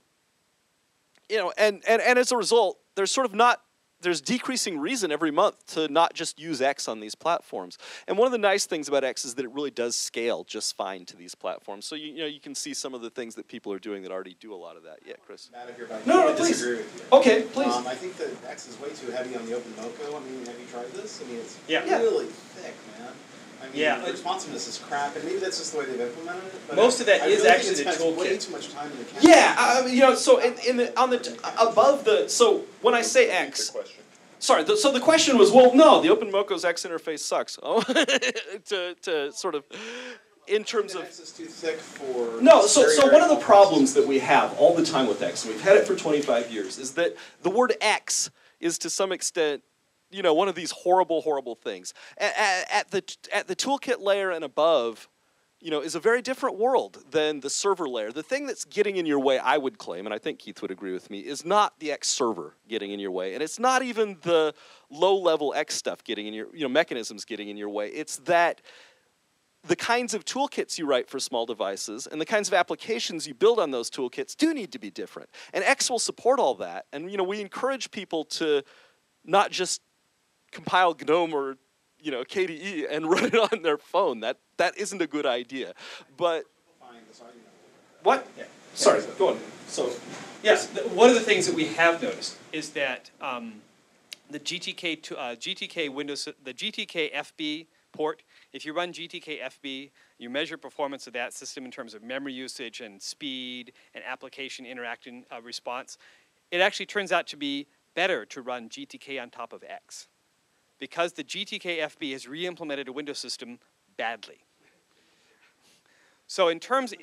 you know, and, and, and as a result, there's sort of not, there's decreasing reason every month to not just use X on these platforms. And one of the nice things about X is that it really does scale just fine to these platforms. So, you, you know, you can see some of the things that people are doing that already do a lot of that. Yeah, Chris? Matt, if you're back, no, no, I please. Disagree with you. Okay, please. Um, I think that X is way too heavy on the OpenMoko. I mean, have you tried this? I mean, it's yeah. really yeah. thick, man. I mean, yeah. the responsiveness is crap, and maybe that's just the way they've implemented it. But most of that I is really actually the toolkit. Way too much time in the camera. Yeah, uh, you know, so in, in the, on the t above the so when I say X, sorry, the, so the question was, well, no, the OpenMoco's X interface sucks. Oh, to, to sort of, in terms of... X is too thick for... No, so, so one of the problems that we have all the time with X, and we've had it for twenty-five years, is that the word X is to some extent, you know, one of these horrible, horrible things. At, at, the, at the toolkit layer and above, you know, is a very different world than the server layer. The thing that's getting in your way, I would claim, and I think Keith would agree with me, is not the X server getting in your way, and it's not even the low-level X stuff getting in your, you know, mechanisms getting in your way. It's that the kinds of toolkits you write for small devices and the kinds of applications you build on those toolkits do need to be different, and X will support all that. And you know, we encourage people to not just compile GNOME or you know, K D E and run it on their phone. That that isn't a good idea. But what? Yeah. Sorry, go on. So, yes, one of the things that we have noticed is that um, the G T K uh, G T K Windows, the G T K F B port. If you run G T K F B, you measure performance of that system in terms of memory usage and speed and application interaction uh, response. It actually turns out to be better to run G T K on top of X, because the G T K F B has re-implemented a Windows system badly. So in terms,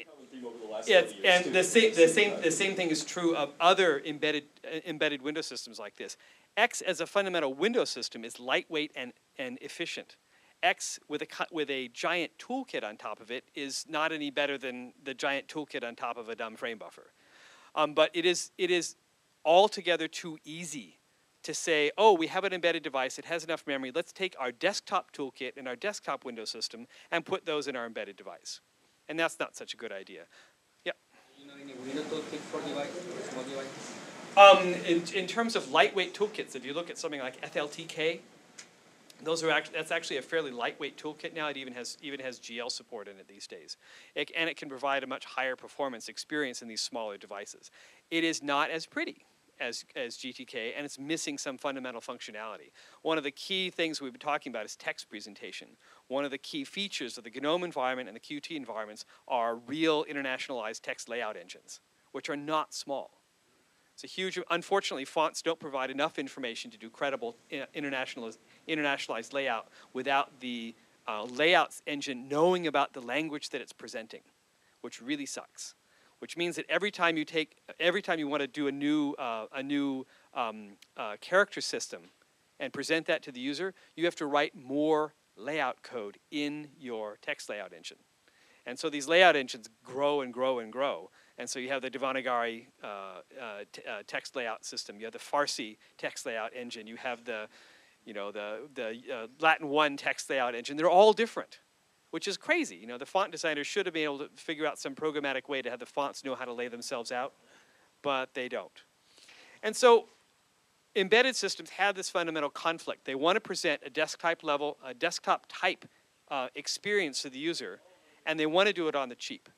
yeah, and the same the same the same thing is true of other embedded uh, embedded Windows systems like this. X as a fundamental Windows system is lightweight and and efficient. X with a with a giant toolkit on top of it is not any better than the giant toolkit on top of a dumb frame buffer. Um, but it is it is altogether too easy to say, oh, we have an embedded device, it has enough memory, let's take our desktop toolkit and our desktop Windows system and put those in our embedded device. And that's not such a good idea. Yeah? You know any real toolkit for devices, for small devices? Um, in, in terms of lightweight toolkits, if you look at something like F L T K, those are act that's actually a fairly lightweight toolkit now. It even has, even has G L support in it these days. It, and it can provide a much higher performance experience in these smaller devices. It is not as pretty As, as G T K, and it's missing some fundamental functionality. One of the key things we've been talking about is text presentation. One of the key features of the GNOME environment and the Qt environments are real internationalized text layout engines, which are not small. It's a huge, unfortunately, fonts don't provide enough information to do credible internationalized, internationalized layout without the uh, layouts engine knowing about the language that it's presenting, which really sucks. Which means that every time you take, every time you want to do a new, uh, a new um, uh, character system and present that to the user, you have to write more layout code in your text layout engine. And so these layout engines grow and grow and grow. And so you have the Devanagari uh, uh, t uh, text layout system. You have the Farsi text layout engine. You have the, you know, the, the uh, Latin one text layout engine. They're all different, which is crazy. You know, the font designers should have been able to figure out some programmatic way to have the fonts know how to lay themselves out, but they don't. And so embedded systems have this fundamental conflict. They want to present a desktop level, a desktop type uh, experience to the user, and they want to do it on the cheap.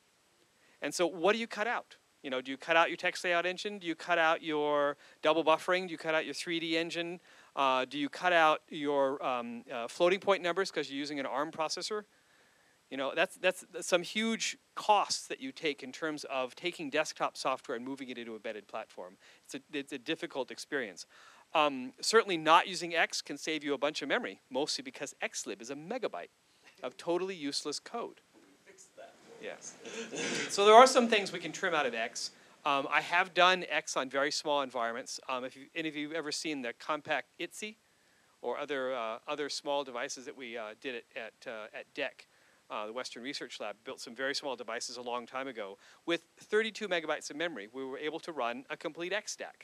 And so what do you cut out? You know, do you cut out your text layout engine? Do you cut out your double buffering? Do you cut out your three D engine? Uh, do you cut out your um, uh, floating point numbers because you're using an ARM processor? You know, that's, that's some huge costs that you take in terms of taking desktop software and moving it into a embedded platform. It's a, it's a difficult experience. Um, certainly not using X can save you a bunch of memory, mostly because Xlib is a megabyte of totally useless code. Fix that. Yes. So there are some things we can trim out of X. Um, I have done X on very small environments. Um, if you, any of you have ever seen the compact I T S I or other, uh, other small devices that we uh, did at, at, uh, at D E C, Uh, the Western Research Lab, built some very small devices a long time ago. With thirty-two megabytes of memory, we were able to run a complete X stack.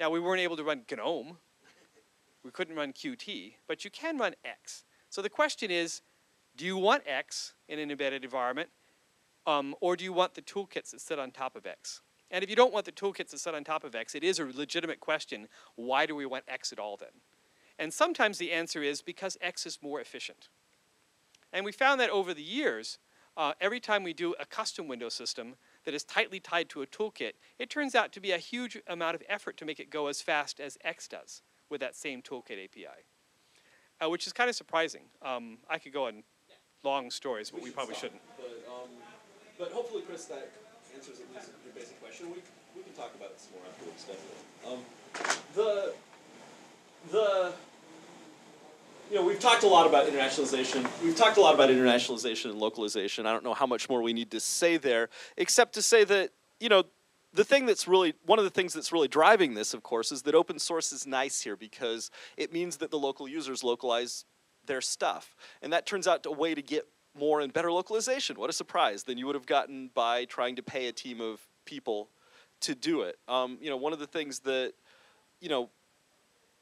Now, we weren't able to run GNOME. We couldn't run Qt, but you can run X. So the question is, do you want X in an embedded environment, um, or do you want the toolkits that sit on top of X? And if you don't want the toolkits that sit on top of X, it is a legitimate question, why do we want X at all then? And sometimes the answer is because X is more efficient. And we found that over the years, uh, every time we do a custom Windows system that is tightly tied to a toolkit, it turns out to be a huge amount of effort to make it go as fast as X does with that same toolkit A P I, uh, which is kind of surprising. Um, I could go on long stories, but we, we should probably stop. shouldn't. But, um, but hopefully, Chris, that answers at least your basic question. We, we can talk about it some more afterwards, definitely. Um, the, the, you know, we've talked a lot about internationalization. We've talked a lot about internationalization and localization. I don't know how much more we need to say there, except to say that, you know, the thing that's really, one of the things that's really driving this, of course, is that open source is nice here because it means that the local users localize their stuff. And that turns out a way to get more and better localization. What a surprise, than you would have gotten by trying to pay a team of people to do it. Um, you know, one of the things that, you know,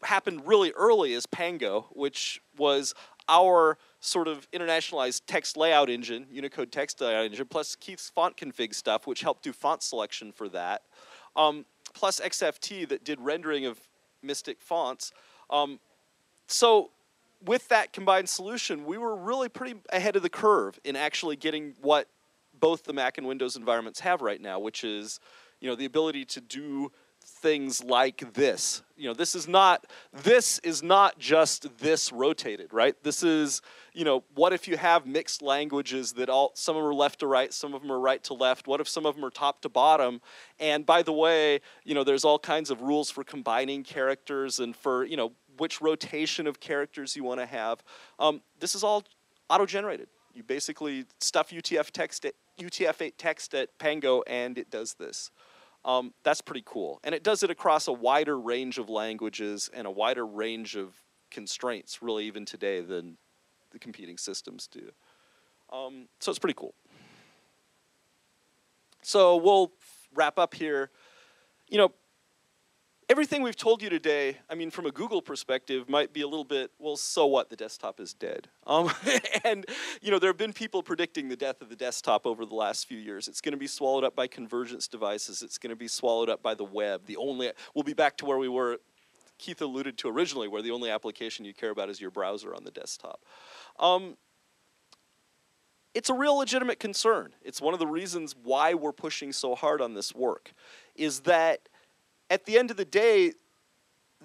happened really early is Pango, which was our sort of internationalized text layout engine, Unicode text layout engine, plus Keith's font config stuff, which helped do font selection for that, um, plus X F T that did rendering of Mystic fonts. Um, so with that combined solution, we were really pretty ahead of the curve in actually getting what both the Mac and Windows environments have right now, which is, you know, the ability to do things like this. You know, this is not, this is not just this rotated, right? This is, you know, what if you have mixed languages that all, some of them are left to right, some of them are right to left, what if some of them are top to bottom? And by the way, you know, there's all kinds of rules for combining characters and for, you know, which rotation of characters you want to have. Um, this is all auto-generated. You basically stuff U T F text at, U T F eight text at Pango and it does this. Um, that's pretty cool. And it does it across a wider range of languages and a wider range of constraints, really, even today, than the competing systems do. Um, so it's pretty cool. So we'll wrap up here. You know, everything we've told you today, I mean, from a Google perspective, might be a little bit, well, so what? The desktop is dead. Um, and, you know, there have been people predicting the death of the desktop over the last few years. It's going to be swallowed up by convergence devices. It's going to be swallowed up by the web. The only, we'll be back to where we were, Keith alluded to originally, where the only application you care about is your browser on the desktop. Um, It's a real legitimate concern. It's one of the reasons why we're pushing so hard on this work, is that at the end of the day,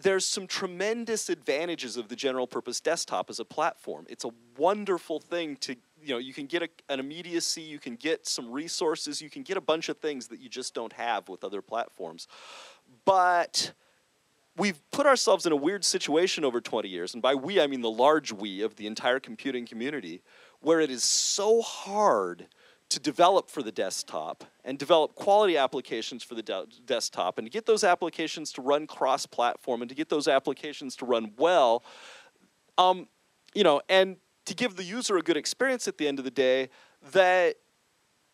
there's some tremendous advantages of the general purpose desktop as a platform. It's a wonderful thing to, you know, you can get a, an immediacy, you can get some resources, you can get a bunch of things that you just don't have with other platforms. But we've put ourselves in a weird situation over twenty years, and by we, I mean the large we of the entire computing community, where it is so hard to develop for the desktop and develop quality applications for the de desktop and to get those applications to run cross-platform and to get those applications to run well, um, you know, and to give the user a good experience at the end of the day, that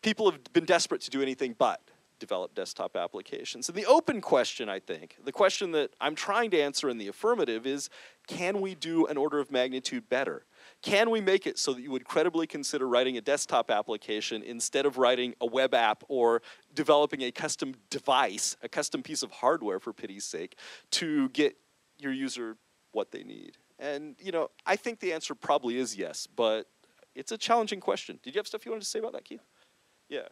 people have been desperate to do anything but develop desktop applications. And the open question, I think, the question that I'm trying to answer in the affirmative is, can we do an order of magnitude better? Can we make it so that you would credibly consider writing a desktop application instead of writing a web app or developing a custom device, a custom piece of hardware, for pity's sake, to get your user what they need? And, you know, I think the answer probably is yes, but it's a challenging question. Did you have stuff you wanted to say about that, Keith? Yeah.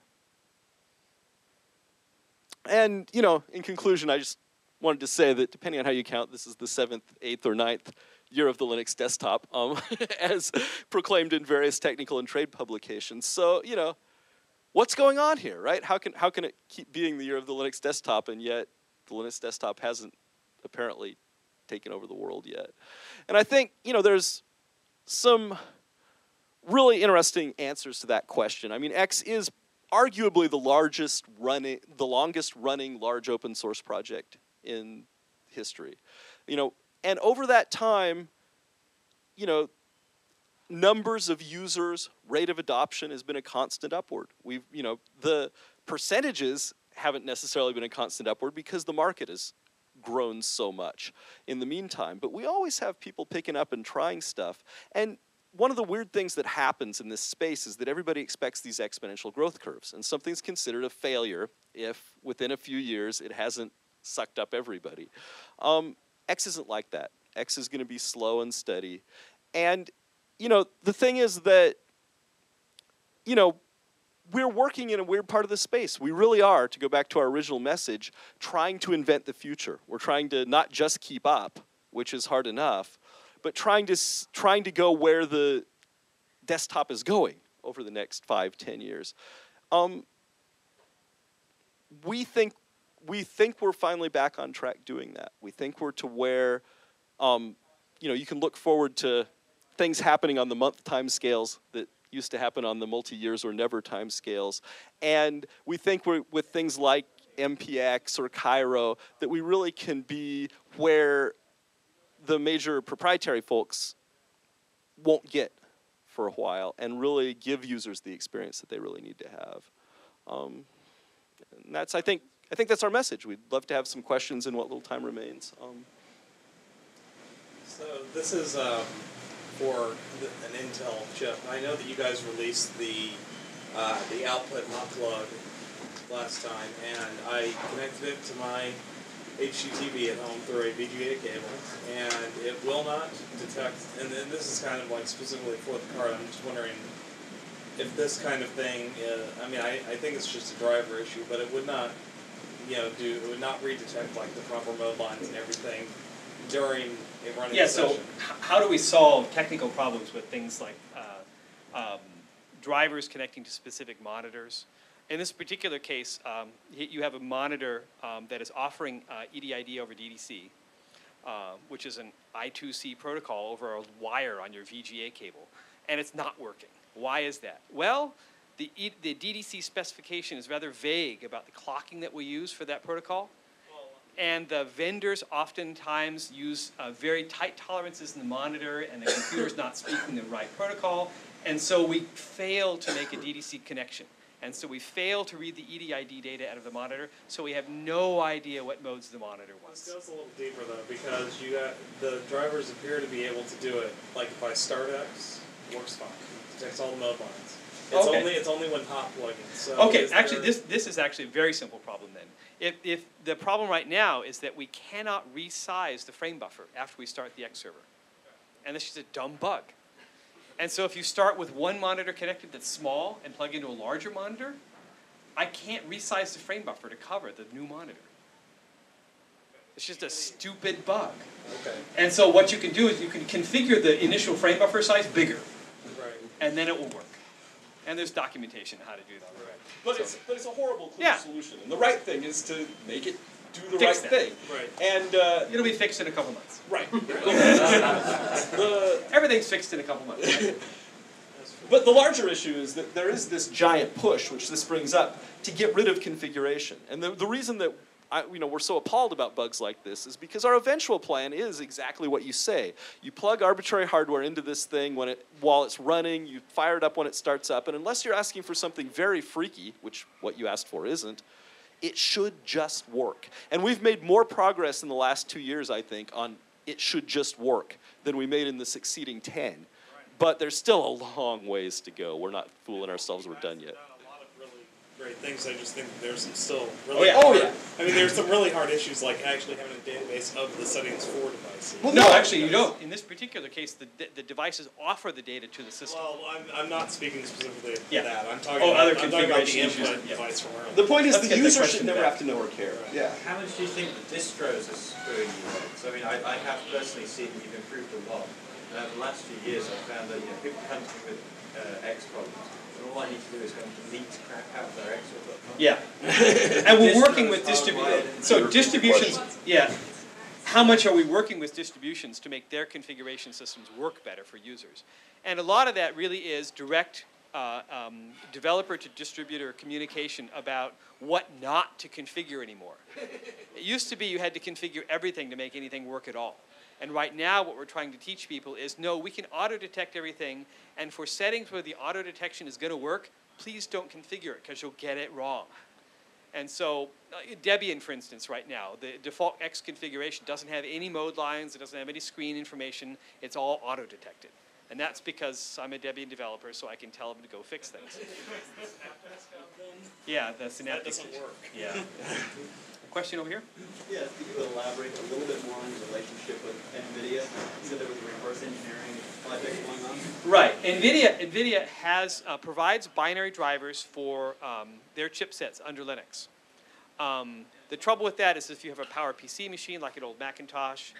And, you know, in conclusion, I just wanted to say that depending on how you count, this is the seventh, eighth, or ninth year of the Linux desktop, um, as proclaimed in various technical and trade publications. So, you know, what's going on here, right? How can, how can it keep being the year of the Linux desktop, and yet the Linux desktop hasn't apparently taken over the world yet? And I think, you know, there's some really interesting answers to that question. I mean, X is arguably the largest running, the longest running large open source project in history. You know, and over that time, you know, numbers of users, rate of adoption has been a constant upward. We've, you know, the percentages haven't necessarily been a constant upward because the market has grown so much in the meantime. But we always have people picking up and trying stuff. And one of the weird things that happens in this space is that everybody expects these exponential growth curves. And something's considered a failure if within a few years it hasn't sucked up everybody. Um, X isn't like that. X is going to be slow and steady. And, you know, the thing is that, you know, we're working in a weird part of the space. We really are, to go back to our original message, trying to invent the future. We're trying to not just keep up, which is hard enough, but trying to, trying to go where the desktop is going over the next five, ten years. Um, we think We think we're finally back on track doing that. We think we're to where um, you know, you can look forward to things happening on the month timescales that used to happen on the multi-years or never timescales. And we think we're, with things like M P X or Cairo, that we really can be where the major proprietary folks won't get for a while and really give users the experience that they really need to have. Um, and that's, I think, I think that's our message. We'd love to have some questions in what little time remains. Um. So this is um, for the, an Intel chip. I know that you guys released the uh, the output and upload last time, and I connected it to my H G T V at home through a V G A cable, and it will not detect, and then this is kind of like specifically for the card. I'm just wondering if this kind of thing, uh, I mean, I, I think it's just a driver issue, but it would not, you know, do, it would not redetect like the proper mode lines and everything during a running yeah, session. Yeah, so how do we solve technical problems with things like uh, um, drivers connecting to specific monitors? In this particular case, um, you have a monitor um, that is offering uh, E D I D over D D C, uh, which is an I two C protocol over a wire on your V G A cable, and it's not working. Why is that? Well, the, e the D D C specification is rather vague about the clocking that we use for that protocol, and the vendors oftentimes use uh, very tight tolerances in the monitor, and the computer's not speaking the right protocol, and so we fail to make a D D C connection. And so we fail to read the E D I D data out of the monitor, so we have no idea what modes the monitor wants. This goes a little deeper, though, because you got, the drivers appear to be able to do it. Like if I start X, it works fine. It detects all the mode lines. It's, okay. only, it's only when hot plugging. So okay, actually, this, this is actually a very simple problem, then. If, if the problem right now is that we cannot resize the frame buffer after we start the X server. And this is a dumb bug. And so if you start with one monitor connected that's small and plug into a larger monitor, I can't resize the frame buffer to cover the new monitor. It's just a stupid bug. Okay. And so what you can do is you can configure the initial frame buffer size bigger. Right. And then it will work. And there's documentation on how to do that. Right. But, so. it's, but it's a horrible yeah. solution. And the right thing is to make it do the Fix right that. thing. Right. And, uh, it'll be fixed in a couple months. Right. the, Everything's fixed in a couple months. Right? But the larger issue is that there is this giant push, which this brings up, to get rid of configuration. And the, the reason that I, you know, we're so appalled about bugs like this is because our eventual plan is exactly what you say. You plug arbitrary hardware into this thing when it, while it's running, you fire it up when it starts up, and unless you're asking for something very freaky, which what you asked for isn't, it should just work. And we've made more progress in the last two years, I think, on it should just work than we made in the succeeding ten. Right. But there's still a long ways to go. We're not fooling ourselves. We're done yet. A lot of really great things. I just think there's some still really oh, yeah. hard, oh, yeah. I mean, there's some really hard issues, like actually having a database of the settings for devices. Well, no, no, actually, you don't. In this particular case, the, the devices offer the data to the system. Well, I'm, I'm not speaking specifically of yeah. that. I'm talking, oh, about, other I'm talking about the input yeah. device from where. The point is, Let's the user should never back. have to know or care. Right. Yeah. How much do you think the distros are screwing you with? So, I mean, I, I have personally seen that you've improved a lot. Uh, the last few years, I've found that you know, people come to me with uh, X problems. All I need to do is go and delete crap out of their X. Yeah. And we're working with distributions. So distributions, yeah. How much are we working with distributions to make their configuration systems work better for users? And a lot of that really is direct uh, um, developer to distributor communication about what not to configure anymore. It used to be you had to configure everything to make anything work at all. And right now what we're trying to teach people is, no, we can auto-detect everything, and for settings where the auto-detection is going to work, please don't configure it because you'll get it wrong. And so uh, Debian, for instance, right now, the default X configuration doesn't have any mode lines, it doesn't have any screen information, it's all auto-detected. And that's because I'm a Debian developer, so I can tell them to go fix things. Yeah, the synaptic. That doesn't work. Yeah. Question over here? Yeah, could you elaborate a little bit more on your relationship with NVIDIA? You said there was a reverse engineering project going on. Right. NVIDIA, NVIDIA has, uh, provides binary drivers for um, their chipsets under Linux. Um, the trouble with that is if you have a PowerPC machine, like an old Macintosh,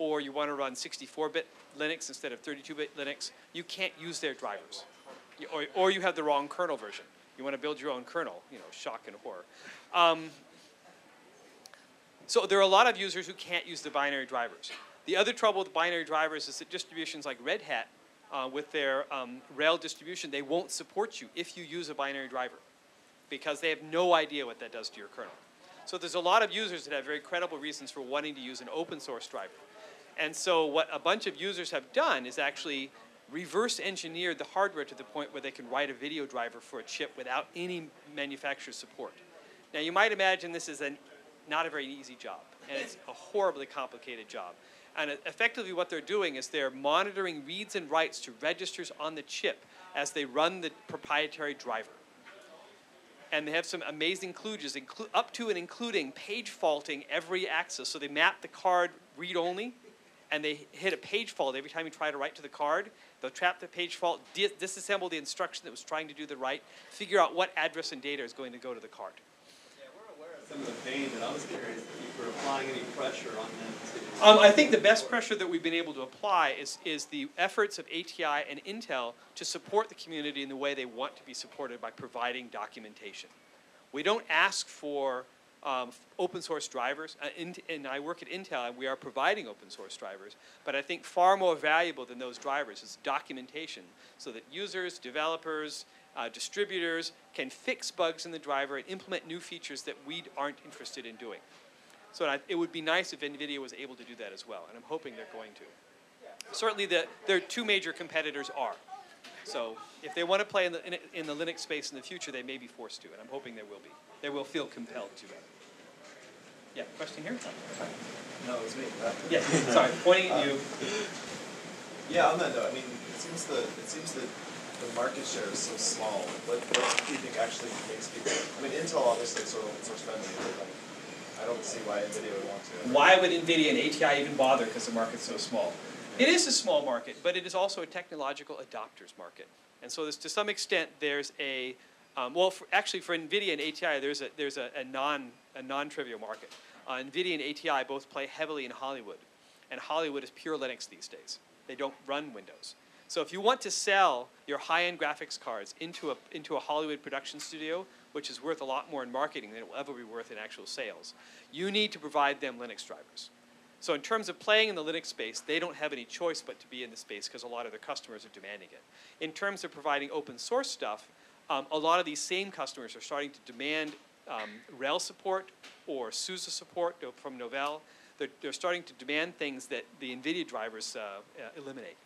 or you want to run sixty-four bit Linux instead of thirty-two bit Linux, you can't use their drivers. You, or, or you have the wrong kernel version. You want to build your own kernel, you know, shock and horror. Um, So there are a lot of users who can't use the binary drivers. The other trouble with binary drivers is that distributions like Red Hat, uh, with their um, RHEL distribution, they won't support you if you use a binary driver, because they have no idea what that does to your kernel. So there's a lot of users that have very credible reasons for wanting to use an open source driver. And so what a bunch of users have done is actually reverse engineered the hardware to the point where they can write a video driver for a chip without any manufacturer support. Now you might imagine this is an, not a very easy job, and it's a horribly complicated job. And effectively what they're doing is they're monitoring reads and writes to registers on the chip as they run the proprietary driver. And they have some amazing kludges, inclu up to and including page faulting every access. So they map the card read-only, and they hit a page fault every time you try to write to the card. They'll trap the page fault, dis disassemble the instruction that was trying to do the write, figure out what address and data is going to go to the card. Yeah, we're aware of some of the pain, that I was curious if you were applying any pressure on them. To um, I think the best pressure that we've been able to apply is, is the efforts of A T I and Intel to support the community in the way they want to be supported by providing documentation. We don't ask for Um, open source drivers, uh, in, and I work at Intel, and we are providing open source drivers, but I think far more valuable than those drivers is documentation, so that users, developers, uh, distributors can fix bugs in the driver and implement new features that we aren't interested in doing. So I, it would be nice if NVIDIA was able to do that as well, and I'm hoping they're going to. Certainly the, their two major competitors are. So if they want to play in the, in, in the Linux space in the future, they may be forced to, and I'm hoping they will be. They will feel compelled to. Yeah, question here? No, it was me. Uh, yeah, sorry, pointing at you. Um, yeah, on that note, I mean, it seems the it seems that the market share is so small. What, what do you think actually makes people? I mean, Intel obviously is sort of open source friendly, but like, I don't see why NVIDIA would want to. Why would NVIDIA and A T I even bother? Because the market's so small. It is a small market, but it is also a technological adopters market, and so this, to some extent, there's a um, well, for, actually, for NVIDIA and A T I, there's a there's a, a non a non-trivial market. Uh, NVIDIA and A T I both play heavily in Hollywood, and Hollywood is pure Linux these days. They don't run Windows. So if you want to sell your high-end graphics cards into a into a Hollywood production studio, which is worth a lot more in marketing than it will ever be worth in actual sales, you need to provide them Linux drivers. So in terms of playing in the Linux space, they don't have any choice but to be in the space because a lot of their customers are demanding it. In terms of providing open source stuff, um, a lot of these same customers are starting to demand um, RHEL support or SUSE support from Novell. They're, they're starting to demand things that the NVIDIA drivers uh, uh, eliminate.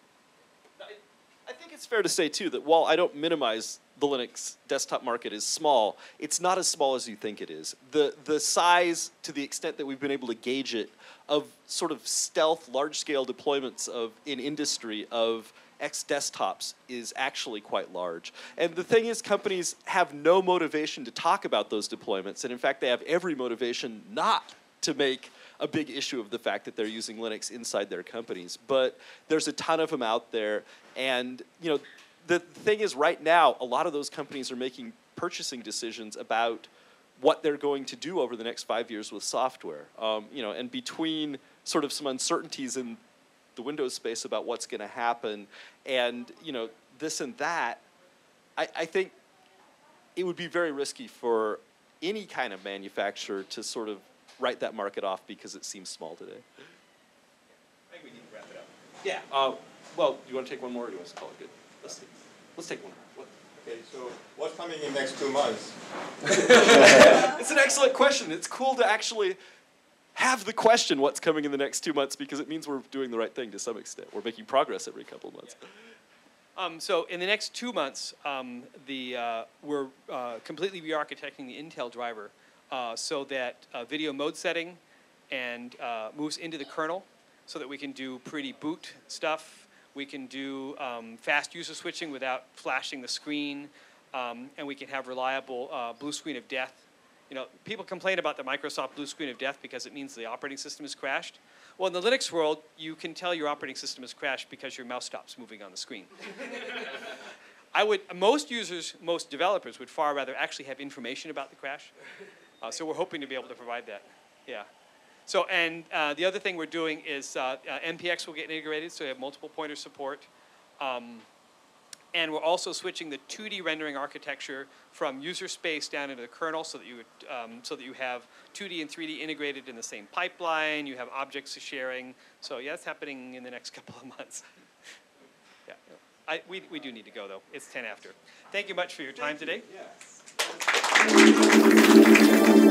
I think it's fair to say, too, that while I don't minimize the Linux desktop market is small, it's not as small as you think it is. The, the size, to the extent that we've been able to gauge it, of sort of stealth, large-scale deployments of in industry of X desktops is actually quite large. And the thing is, companies have no motivation to talk about those deployments, and in fact, they have every motivation not to make a big issue of the fact that they're using Linux inside their companies. But there's a ton of them out there, and you know, the thing is right now, a lot of those companies are making purchasing decisions about what they're going to do over the next five years with software. Um, you know, and between sort of some uncertainties in the Windows space about what's going to happen and you know, this and that, I, I think it would be very risky for any kind of manufacturer to sort of write that market off because it seems small today. Yeah. I think we need to wrap it up. Yeah. Uh, well, do you want to take one more or do you want to call it good? Let's take, let's take one more. Okay, so what's coming in the next two months? It's an excellent question. It's cool to actually have the question, what's coming in the next two months, because it means we're doing the right thing to some extent. We're making progress every couple of months. Yeah. Um, so in the next two months, um, the, uh, we're uh, completely re-architecting the Intel driver uh, so that uh, video mode setting and uh, moves into the kernel so that we can do pretty boot stuff. We can do um, fast user switching without flashing the screen, um, and we can have reliable uh, blue screen of death. You know, people complain about the Microsoft blue screen of death because it means the operating system is crashed. Well, in the Linux world, you can tell your operating system is crashed because your mouse stops moving on the screen. I would, most users, most developers would far rather actually have information about the crash. Uh, so we're hoping to be able to provide that. Yeah. So, and uh, the other thing we're doing is uh, uh, M P X will get integrated, so we have multiple pointer support. Um, And we're also switching the two D rendering architecture from user space down into the kernel so that you, um, so that you have two D and three D integrated in the same pipeline. You have objects sharing. So yeah, that's happening in the next couple of months. Yeah, I, we, we do need to go, though. It's ten after. Thank you much for your time today. Yes.